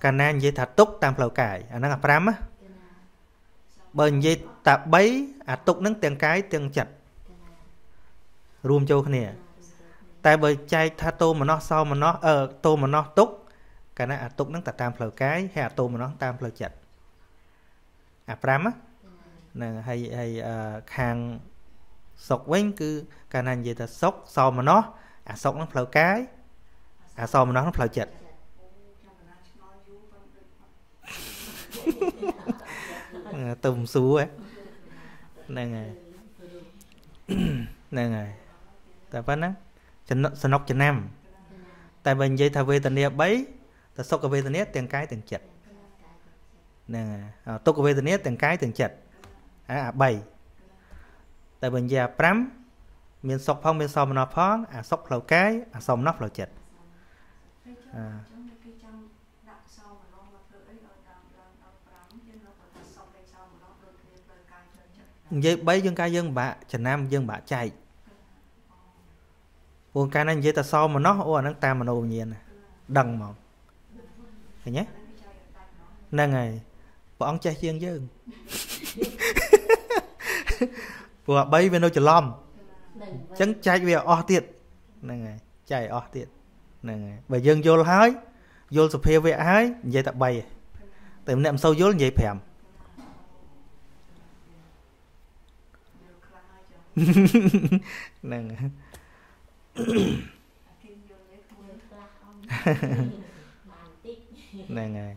cả nạn dây thạch túc tam phèo cải anh đang pram á bởi vì ta bấy à tục nâng tiếng cái tiếng chặt rùm châu này tại bởi chai tha tô mà nó sau mà nó tô mà nó túc cái này à tục nâng ta tam phở cái hay à tô mà nó tam phở chặt à pram á này hay hay hàng sọc quanh cứ cái này gì ta sọc sau mà nó à sọc nó phở cái à sau mà nó phở chặt tùm xú ấy nên này nên này tại vấn á sân nóc Việt Nam tại mình dây thà về tận địa bấy ta sọc về tận địa tiền cái tiền chật nên này tôi về tận địa tiền cái tiền chật à bảy tại mình già prám miền sọc phong miền sòm nó phong à sọc lầu cái à sòm nóc lầu chật à. Vậy bây dân ca dân bạ Trần Nam dân bạ chạy buồn ca nên vậy ta sau mà nó ô năng ta mà nô nhiên đằng mà thấy nhé nên ngày bọn trai chiên dân vừa bây về nô chợ lom chẳng chạy về o tiệt nên ngày chạy o tiệt nên ngày bởi dân vô hái vô sụp heo về hái vậy ta bay tìm niệm sâu vô là vậy phèm nên này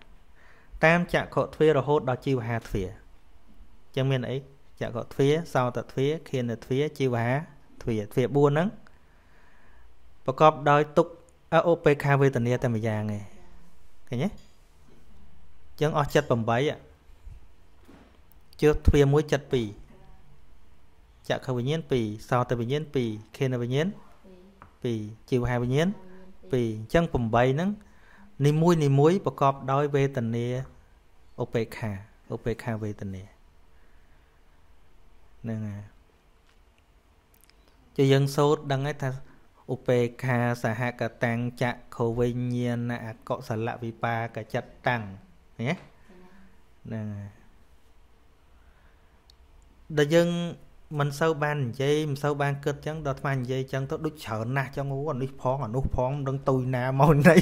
tam chạm khổ thủy rồi hốt đó chiều hà thủy chẳng miền ấy chạm khổ thủy sau tạ thủy khi nợ thủy chiều hà thủy thủy buôn nắng và cọp đói tục opk về tận địa tam bây giờ này thấy nhé chẳng ở chất bầm bấy ạ chưa thuê muối chặt pì chặt khâu bình nhiên pì sau từ bình nhiên pì khi nào bình nhiên pì chiều hai bình nhiên pì chân bầm bay nắng ni muối bọc cọp đói về tận nè opeka về tận nè nên à cho dân sốt đăng ấy ta opeka xã hạ cả tàng chặt khâu bình nhiên à cọ sản lạ vi pa cả chặt tàng nhé nên à đại dân mình sau ban dây mình sau ban kết chẳng đợt ban dây chẳng tốt đứt sợ na trong ngủ còn đứt phong còn đứt phong đang tui na màu này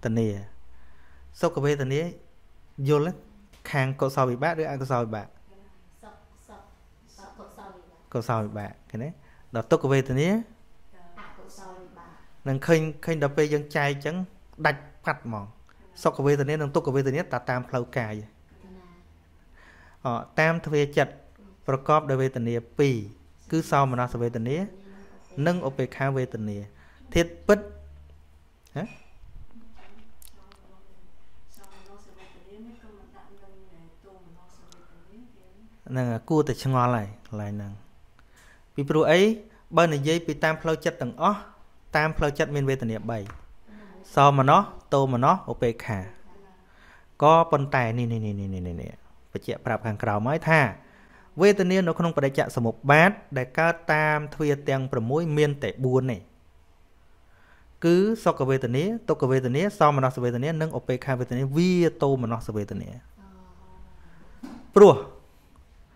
tận địa sọc về tận địa vô lắm hàng cậu sò bị bát đứa ai cậu sò bị bạc cậu sò bị bạc cái đấy đó tục về tận địa nâng khinh khinh đập về dân trai chẳng đạch phạt mòn sọc về tận địa nâng tục về tận địa ta tam phâu cài tam thuê chặt bà cọp đời về tận địa phí cứ sau mà nó sẽ về tận nế nâng ốp về khá về tận nế thiết bất nâng cua từ chân ngon lại nâng vì pru ấy bên này dây bị tam phơi chặt tầng ó tam phơi chặt miền về tận địa bảy so mà nó tô mà nó ok cả có bần tài nèไปเจาะปราบขังกล่าวไม้ท่าเวทเนียนเราคนงปฏิจจสมุปบาทได้ก้าวตามทวีเตียงประมุ้ยเมียนแต่บุญนี่คือสกเวทเนียตกเวทเนียสอมนอสเวทเนียนึ่งอเปคาเวทเนียวีโตมนอสเวทเนียปลัว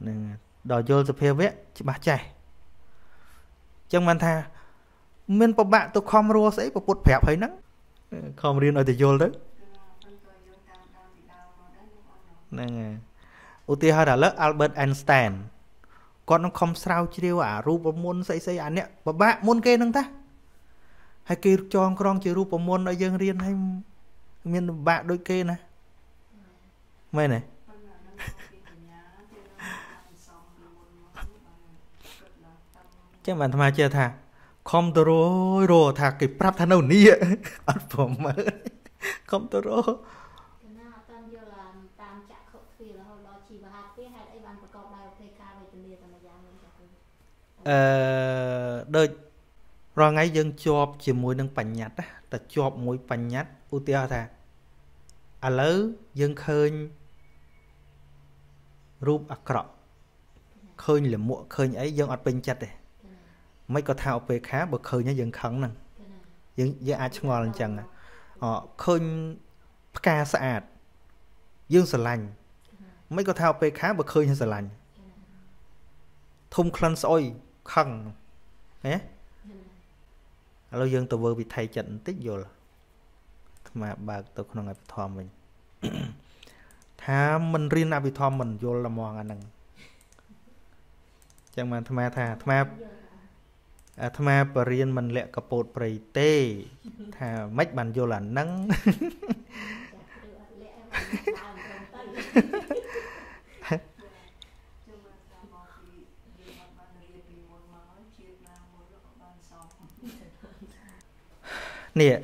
nâng đòi vô sập heo vẽ chỉ bả chạy trong bàn thà miền pha bạ tô khom rùa sấy pha bột phèp thấy nắng khom riêng ở thì vô đấy nâng ngàyอุติหะเลิกอัลเบิร์ตไอน์สไตน์ก่อนน้องคอมสาวเชียวอ่ะรูปมนใส่ใส่อันเนี้ยแบบบ้ามนเก่งนั่งท่าให้เก่งจองกรองเจอรูปมนอะไรยังเรียนให้มีนบ้าด้วยเก่งนะไม่ไหนเจ้ามันทำไมเจ้าท่าคอมตัวโรท่าเก็บปรับท่านเอานี่อ่ะอัดผมมาคอมตัวโรโดยรองไงยังจอบเฉียมวยนังปัญญัติแต่จอบมวยปัญญัติอุติอาถะอะไรยังเคยรูปอักขระเคยหรือมั่วเคยไอ้ยังอัดเป็นจัดเลยไม่ก็เท่าไปค้าบอกเคยนี่ยังขังนั่งยังอาจงอหลังจังเคยกาสะอาดยังสลันไม่ก็เท่าไปค้าบอกเคยยังสลันทุ่มคลันซอยขังเนี่ยเรายังตัวเวอร์ไปไทยจัดติดอยู่ล่ะมาบางตัวคนงานไปทอมมันถ้ามันเรียนอภิธรรมมันโยนละมองอันหนึ่งจังมันทำไมท่าทำไมปริญญามันเละกระโปดปริเต้ถ้าไม่บันโยนนั่งเนี่ย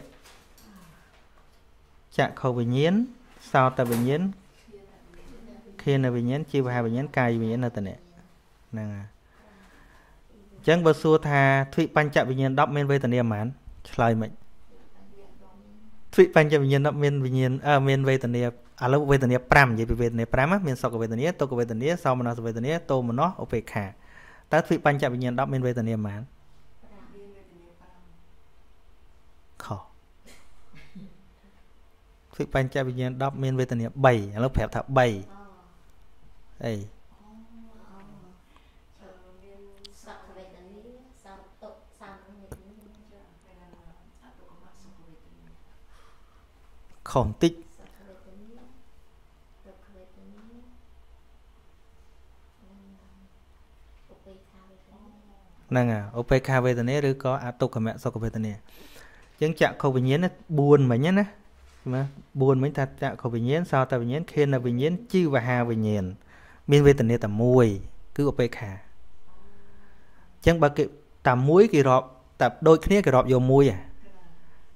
จะเขาไปเย็นสาวแต่ไปเย็นเคียนไปเย็นชีวะไปเย็นกายไปเย็นอะไรต่างเนี่ยนั่งจังบสุธาทวีปัญจไปเย็นดับเมนไปต่างเนี่ยมันใช่ไหมทวีปัญจไปเย็นดับเมนไปเย็นเมนไปต่างเนี่ยอะไรไปต่างเนี่ยพรำยี่ไปต่างเนี่ยพรำมั้ยเมนสกไปต่างเนี่ยโตไปต่างเนี่ยสาวมันสกไปต่างเนี่ยโตมันเนาะอุเบกขาแต่ทวีปัญจไปเย็นดับเมนไปต่างเนี่ยมันฝึกปัญจวิญญาณดับเมนเวทเนียใบแล้วแผลถับใบไอ้ของติ๊กนั่งอ่ะอุเบกขาเวทเนียหรือก็อตุกขมะสุขเวทเนียยังจะเขาวิญญาณบุญเหมือนเนี้ยนะmà buồn mới thật chạ không bị nhiễm sao ta bị nhiễm khi là bị nhiễm chư và hà bị nhiễm miền về tận địa tầm muối cứ ở bên khả chẳng ba kịp tầm muối kỳ rọ tập đôi khía kỳ rọ vô muối à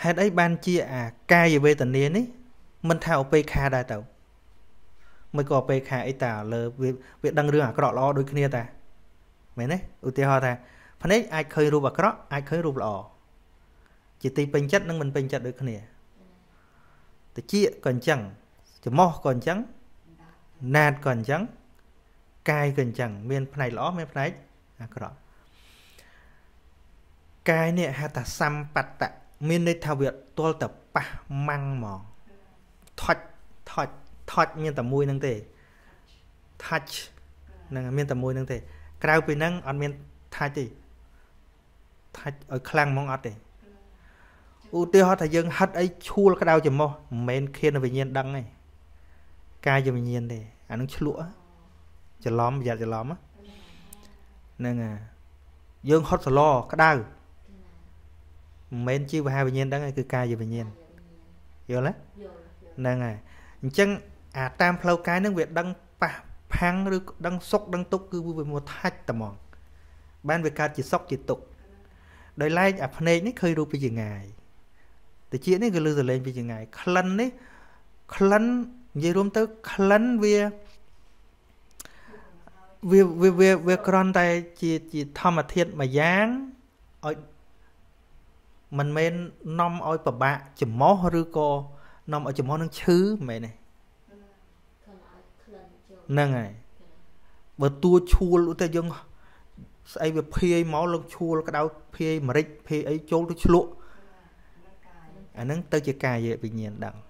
เหตุไอ้บานเจียกายอยู่เวทเนียนี่มันเท่าโอเปคาได้แต่ไม่ก็โอเปคาไอ้แต่เลยเวทดังเรื่องกระรอโดยเนียแต่ไหมเนี่ยอุติหะแต่พนักไอ้เคยรูปกระไอ้เคยรูปหล่อจิตตีเป็นจัดนั่งมันเป็นจัดโดยเนียแต่เจี๊ยก่อนจังจะมอก่อนจังนาดก่อนจังกายก่อนจังเมียนภายล้อเมียนภายกระ cái này ha ta xăm bạch tạ miền đây thảo việt tôi tập ba măng mỏ thoát thoát thoát miền tầm môi năng tề touch năng miền tầm môi năng tề cao bên năng ăn miền thay gì thay ở khang mong ăn tề ưu tiêu họ thấy dân hết ấy chua là cái đau chầm mò men kia là về nhiên đăng này cai cho về nhiên này anh nó chua lúa chả lóm giờ chả lóm á nên à dân hot lo cái đau men chi và hai bệnh nhân đó ngay cứ cài gì bệnh nhân vô lắm nè ngài chân à tam lâu cái nước Việt đang phang được đang sốc đang túc cứ vui một thách tầm mòn ban về ca chỉ sốc chỉ tục đời lai à phần này nick hơi đu bây giờ ngày từ chia nick cứ lên bây giờ ngày khăn đấy khăn gì luôn tới khăn về con tay chỉ tham mà thiệt mà dáng mình men nom oi bà bạ chấm mó rư co nom ở chấm mó nó chứ mày này nè này bờ tua chua luôn ta dân ai về phe máu luôn chua cái đau phe mà rít phe ấy chốn nó chua anh nâng tới chơi cài vậy bị nhiên đặng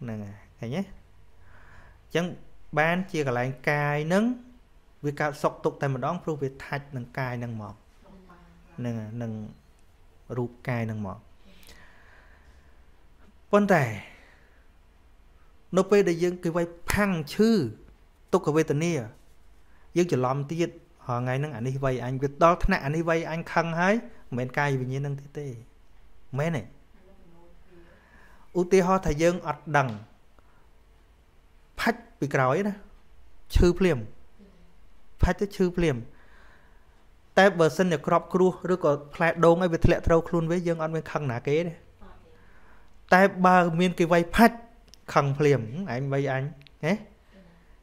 nè này thấy nhé chẳng ban chia cả lại cài nâng vì cao sọc tục tại mà đón pro về thạch nâng cài nâng mỏ nè nâng rụp cài nâng mỏ vấn đề nó về để dân cái vay phăng chứ tôi có về tận nè dân chỉ làm tiết họ ngày nâng anh đi vay anh việc đó thế này anh đi vay anh khăng hái mền cài vì nhiên nâng tê tê mền này ưu tiên họ thầy dân ọt đằng phách bị còi đó chư phèm phách tới chư phèm tại bờ sân này crop crew rồi có phải đông ấy về thẹn thâu luôn với dân ăn bên khăng nà kế đấy tại bà miền cái vay phách khăng phèm anh vay anh nhé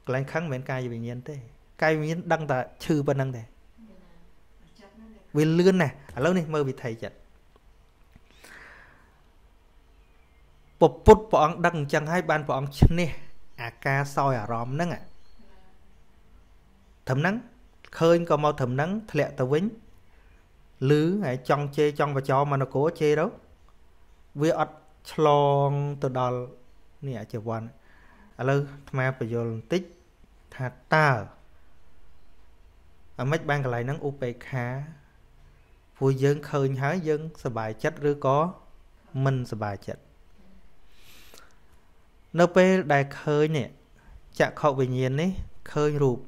còn anh khăng bên cài vì nhiên thế cài vì nhiên đăng ta trừ bên đăng thế vì lươn này à lâu này mơ bị thầy chặt bộ phốt bộ ông đăng chẳng hay ban bộ ông chân nè à ca soi à ròm nắng à thấm nắng khơi có mau thầm nắng lẹ tàu vĩnh lứ hãy trong chê trong và cho mà nó cố chê đâu với ọt chlong từ đó nè chờ quan lư mà bây giờ tích thà ta ở mấy bang lại nắng up khá vui dân khơi hái dân sợ bài chất rứa có mình sợ bài chất nơ pe đại khơi nè chạ khâu bình nhiên đấy khơi rụp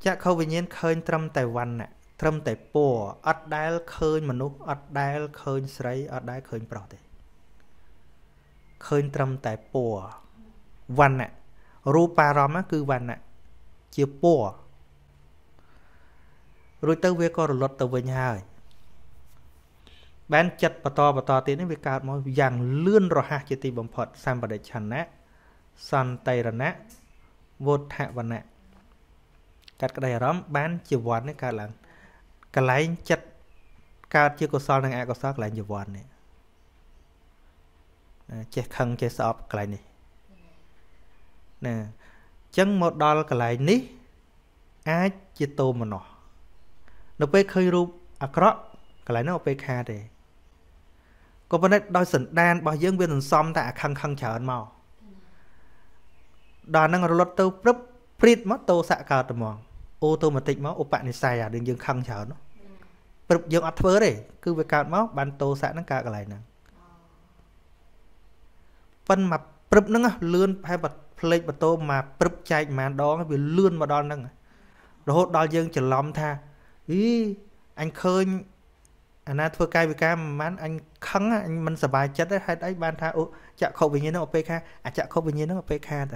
chắc không vì nhiên khơi trăm tài văn nè trăm tài bùa ắt đái khơi mà nó ắt đái khơi sấy ắt đái khơi bảo thế khơi trăm tài bùa văn nè rupa rom á cứ văn nè chia bùa rồi tới về coi luật tới về nhà rồi bán chặt bà to tí đến về cả mọi dạng lươn rồi ha chỉ tìm bầm phật sam bà để chăn nè san tay rồi nè vô hạ văn nè các đại rắm bán chìa vòn đấy cả là cái lái chặt cả chiếc cột son đang ai cột sắt lại chìa vòn này che khăn che sọp cái này nè chân một đòn cái lái ní ai chìa tô mà nó phải khơi rụp across cái lái nó phải kha để có vấn đề đôi sườn đan bao nhiêu viên sườn xom ta khăn khăn chờ anh màu đòn đang ở lót tàu rấp prít mất tô sạ cả tầm mòn ô tô mà tịnh máu ô bạn này xài à đừng dừng khăng chở nó bật dừng ắt vỡ đấy cứ về cạn máu bàn tô sạ nó cả cái này nè phân mà bật nó lươn hay bật plate bật tô mà bật chạy mà đó bị lươn mà đòn nâng rồi đòn dừng chỉ lom tha ý anh khơi anh ăn thưa cay về cay mà anh khăng anh mình sợ bài chết đấy hay đấy ban tha ô chạ khâu bình nhiên nó OPK à chạ khâu bình nhiên nó OPK ta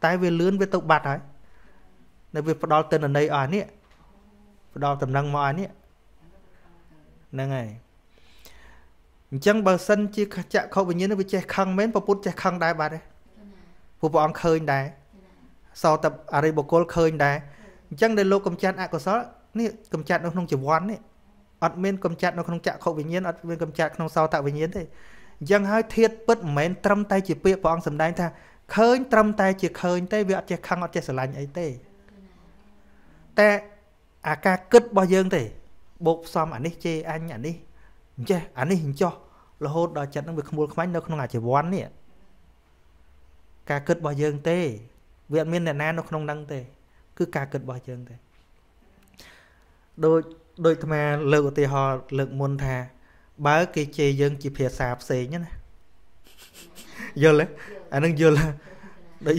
tại vì lươn với tộc bạt ấy, nên việc đo tên ở đây ở nè, đo tầm năng mọi nè, nè này, chẳng bờ sân chỉ chạy không với nhớ nó bị chạy khăng mến, bút chạy khăng đại bạt đấy, phụ bọn khơi đại, sau tập aribocol khơi đại, chẳng đây lô cầm chặt ai có sót, nè cầm chặt nó không chịu quan nè, ọt mến cầm chặt nó không chạy không với nhớ, ọt mến cầm chặt không sao tạo với nhớ thế, chẳng hai thiết bất mến trăm tay chỉ bịa bọn sầm đai tha. Khơi trăm tay chỉ khơi tay vì chạy khăn chạy sờ lạnh ấy tê, ta à ca cất bao dương tê, bột xong ảnh đi chê anh ảnh đi chê ảnh đi cho là hốt đó chặt nó bị mua máy nó không ngại chỉ vón nè cả cất bao dương tê viện miền này na nó không đăng tê cứ cả cất bao dương tê đôi đôi mà lựa thì họ lựa môn thà bá cái chê dương chỉ phía sạp xì nhá này giờ lấy anh đang giờ là đấy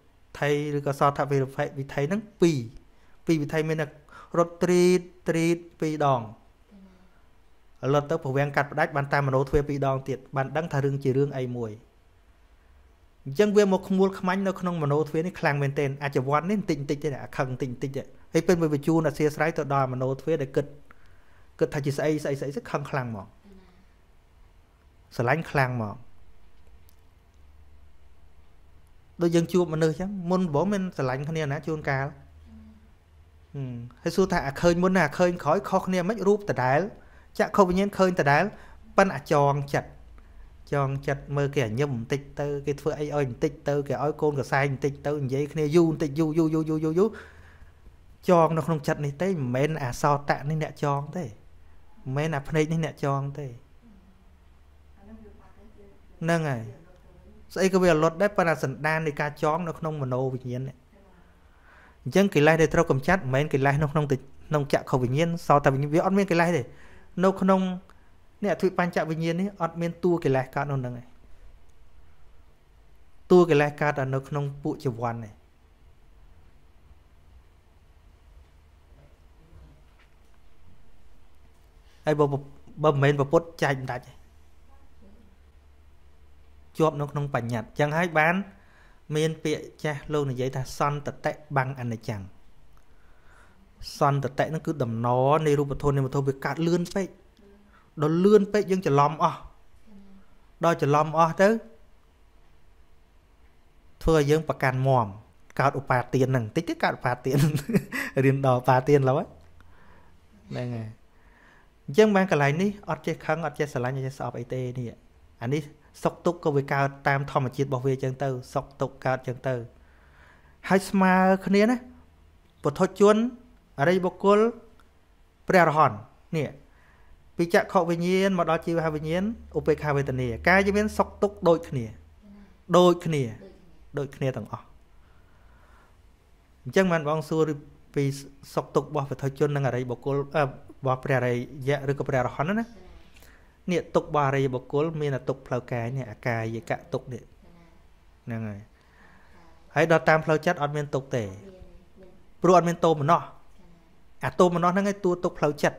thầy rồi có sao thà về phải vì thầy nắng pì pì vì thầy mới là rốt trít trít pì đòn lần tới phổ biến cắt đách bàn tay mà nấu thuê pì đòn tiệt bàn đăng thà riêng chỉ riêng ấy muối dân về một mua khánh nó không mà nấu thuê này khang bên tên à chỉ vón nên tịnh tịnh thế này khăng tịnh tịnh vậy hay bên về chu là xe trái tọt đòn mà nấu thuê để cật cật thà chỉ say say say rất khăng khang mỏng sờ lánh khang mỏng đôi dân chua mà nơi chứ môn bố mình sờ lánh này nè chuông cá hay xu thạ khơi muốn là khơi khói khó này mấy rúp từ đá chả không nhân khơi từ đá ban à tròn chặt mơ kẻ nhầm tịch tơ cái phơi ơi tịch tơ cái ơi côn cái sai tịch tơ vậy kia du tịch du du du du du tròn nó không chặt này tới men à so tạ nên nè tròn thế men à phơi nên nè tròn thế nâng này xây cái việc luật đấy ban là sẵn đan để cá chóng nó không mà nô bình nhiên đấy dân cái lai để trao cầm chát mấy cái lai nó không tịch nông chạ không bình nhiên sau ta bình nhiên cái lai để nô không nè thụy ban chạ bình nhiên đấy ọt miên tu cái lai cá nó nâng này tu cái lai cá là nó không bụi chìa quan này ai bầm mấy bầm bốt chạy đặt chụp nó không phải nhặt chẳng hay bán miền bịa cha lâu này vậy ta son tật tệ bằng anh này chẳng son tật tệ nó cứ đầm nó này luôn mà thôi bị cạn lươn phết đó lươn phết nhưng chỉ lom o đó chỉ lom o tới thôi nhưng phải cạn mỏm cạo ụp bà tiền nằng tích tích cạo bà tiền riêng đỏ bà tiền lắm ấy đây này nhưng bán cái này ní ở trên kháng ở trên sờ lại như trên sọp ấy tê này anh đi sọc tục có với cao tam thọ mà chết bảo vệ chân tơ sọc tục cao chân tơ hai smart cái này nè bột thốt chuôn ở đây bọc côn bèo hòn nè bị chặt khọ với nhiên mà đó chỉ hai với nhiên upk với tận nè cái chỉ biết sọc tục đôi cái nè thằng ọ chẳng màn bong xua vì sọc tục bảo vệ thốt chuôn đang ở đây bọc côn bảo bèo này dạ rồi có bèo hòn nữa nè nè tục bà rì bọc cốt mình là tục phao cái nè cài gì cả tục nè nè người hãy đo tam phao chặt ăn miên tục tể bự ăn miên tô mà nó à tô mà nó nó ngay tua tục phao chặt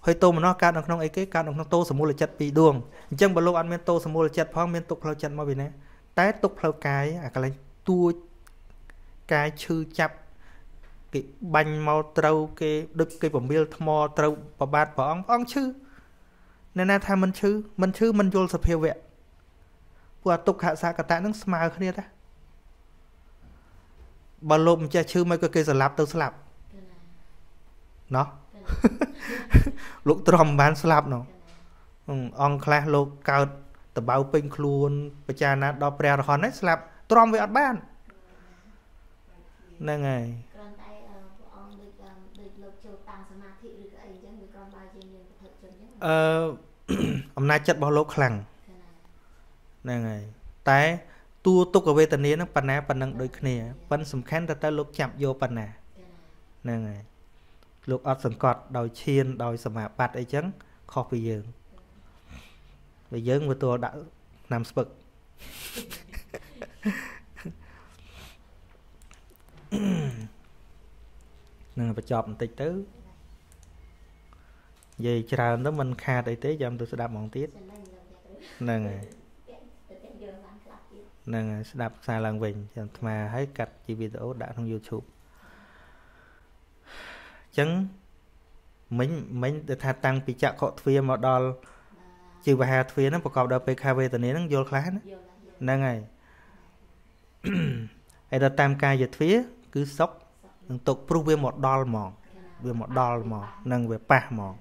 hơi tô mà nó cá nó không ấy cái cá nó không tô sầm mù là chặt bị đường chẳng bao lâu ăn miên tô sầm mù là chặt phong miên tục phao chặt mà bị nè té tục phao cái à cái này tua cái chư chập cái bánh mau trâu cái đực cái bẩm biêu mò trâu bà bát bà ông chư nên là tham mình vô sập hiệu vậy, vừa tục hạ xa cả tại nó smile kia ta, bà lộm cha chư mấy cái cây sờ lạp tơ sờ lạp, nó, lục tròn bán sờ lạp nó, ông khai lô cao tờ báo pin luôn, bây giờ là đo bèo hòn đấy sờ lạp tròn về ở bán, nên ngày hôm nay chất bao lâu khẳng này này té tu tục ở bên tận này nó phần nào phần năng đôi khi phần sủng khén ta lúc chạm vô phần nào này này lúc ở sủng cọt đòi chiên đòi sủng hạ bạt ấy chấn khó vì dường của tôi đã nằm sực nên phải chọn một tịch tứ vậy chờ nó mình kha đại tế cho tôi sẽ đạp một tiết nè nè sẽ đạp xa làng bình mà hãy cắt chỉ video đã trong YouTube chẳng mình để thà tăng bị chặt cọ thuê mà đo chịu và hà thuê nóประกอบដោយ PKV ตัวนี้ nó vô khá năng này ai đó tam ca giờ thuê cứ sốc tục pru về một đo mòn về một đo mòn năng về pa mòn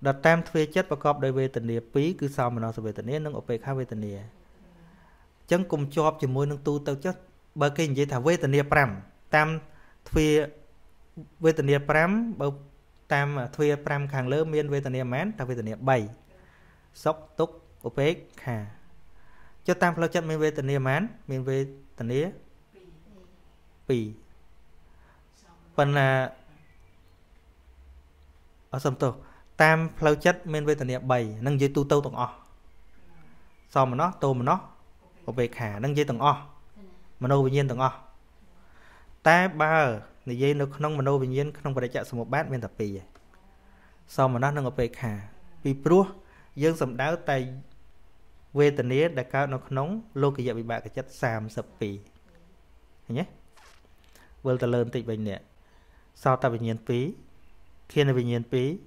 đó tam thuê chấtประกอบដោយ VTNI 2 គឺ សម នឹង VTNI និង OPK VTNI អញ្ចឹង គុំ ជាប់ ជាមួយ នឹង ទូ ទៅ ចិត្ត បើ គេ និយាយ ថា VTNI 5 តាម thuê VTNI 5 បើ តាម thuê 5 ខាង លើ មាន VTNI មិន ថា VTNI 3 សុក ទុក OPK ចុះ តាម ផ្លូវ ចិត្ត មាន VTNI មិន មាន VTNI 2 ប៉ុន្តែ សំទោស tam phao chất men về tận địa bày năng dây tu tâu tầng o so mà nó tô mà nó về khả năng dây tầng o mà nâu bình yên tầng o ta ba này dây nó không mà nâu bình yên không phải chạy số một bát bên tập pì so mà nó năng về khả vì prua dương sầm đáo tay về tận địa đại cao nó nóng lô kỳ dạ bị bạ cái chất sàm sập pì nhé vừa ta lên tịnh bình nè so ta bình yên phí khi là bình yên phí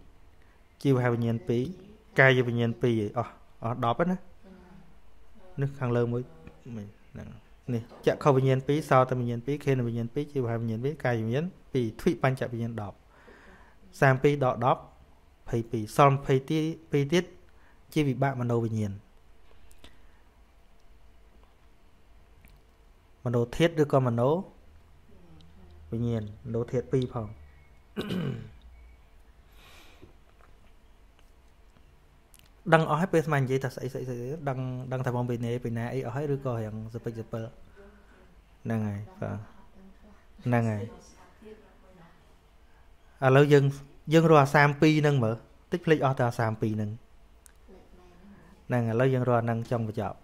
chiêu hai bình nhân phí cai bình nhân phí đọp hết á nước khăn lơ mới nè chợ không bình nhân phí sao ta bình nhân phí khi là bình nhân phí chiêu hai bình nhân phí cai bình nhân phí thụy ban chợ bình nhân đọp sam phí đọp đọp phí phí son phí tí phí tiết chi vì bạn mà đầu bình nhân mà đầu thiết đưa con mà nấu bình nhân đầu thiết phí phòng đăng ở hết bên mình vậy thật sẽ đăng thành mong bên này ấy ở hết rồi coi hàng super năng ngày lâu dân rồi sampi năng mở tích plei ở ta sampi năng năng lâu dân rồi năng trong và chọn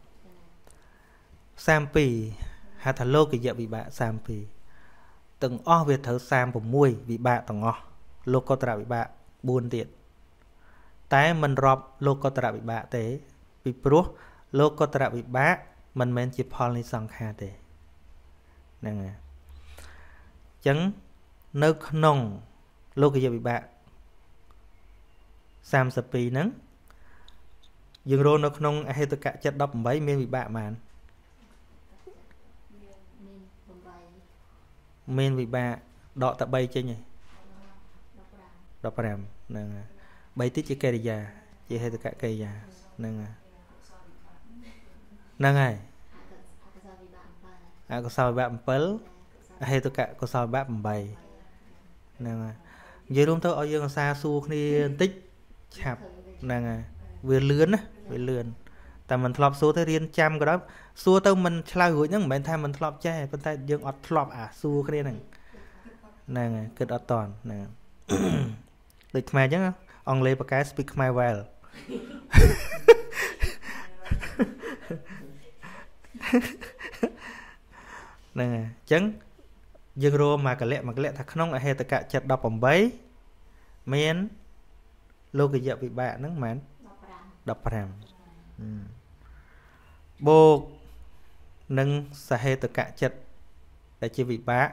sampi hạt thằng lô kỳ diệu bị bạ sampi từng o việt thở sam của muôi bị bạ từng o lô co tà bị bạ buồn tiệt tại mình rọp lô có tạp bị bạ tế vì prua lô có tạp bị bạ mình mến chìa phòn lý xong khá tế nâng à chẳng nơ nông lô kia bị bạ xàm sập bì nâng dừng rô nơ nông ai tất cả chất đọc mấy miên bị bạ màn miên bị bạ đọ tạp bay chơi nhỉ đọc ràm nâng à bay tít chỉ cây già chỉ hay tất cả cây già năng à năng ai à có sao bạn pell hay tất cả có sao bạn bay năng à giờ luôn thôi ở dương xa xu khi tích chạp năng à về lươn tại mình thọp số thế riêng trăm cái đó xua tao mình lao gửi những bạn tham mình thọp che bên tay dương ọt thọp à xu khi này năng à cực ọt toàn năng địch mày chứ ông lấy bà cái speak my well nè chấn dương rô mà cái lệ thật nông hay tất cả chặt đọc bằng bấy men lô kỳ dạo bị bạ nắng mán đọc ràng buộc nâng xa hay tất cả chặt để chỉ bị bạ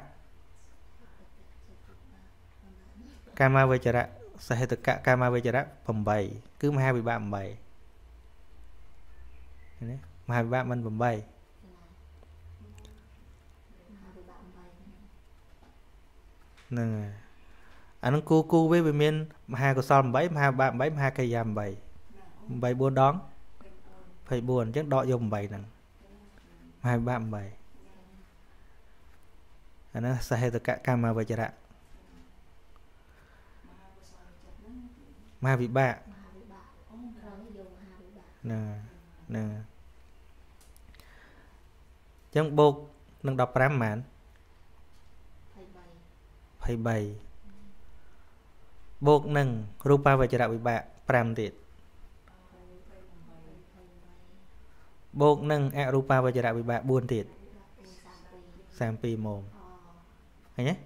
kama về chả rạng sẽ hết tất cả kama về chợ phẩm bày cứ mà hai bị bạn bày mà hai bạn mình phẩm bày nè anh cu với miền mà hai của son bấy mà hai cây giàm bày bày buồn đón phải buồn chắc đọ dùng bày nè hai bạn bày anh sẽ hết tất cả kama về chợ mà bị bạ nè chẳng buộc nâng đọc rám mạn phải bày buộc nâng rupa và chả bị bạ pram tiệt buộc nâng arupa và chả bị bạ buồn tiệt sampi mồm nhé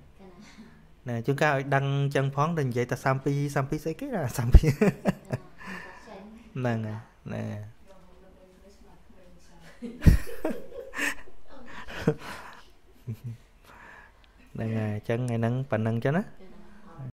nè chúng ta đăng chân phóng đình vậy ta sampi sẽ kết ra sampi nè nè nè chân ngày nắng phần nắng cho nó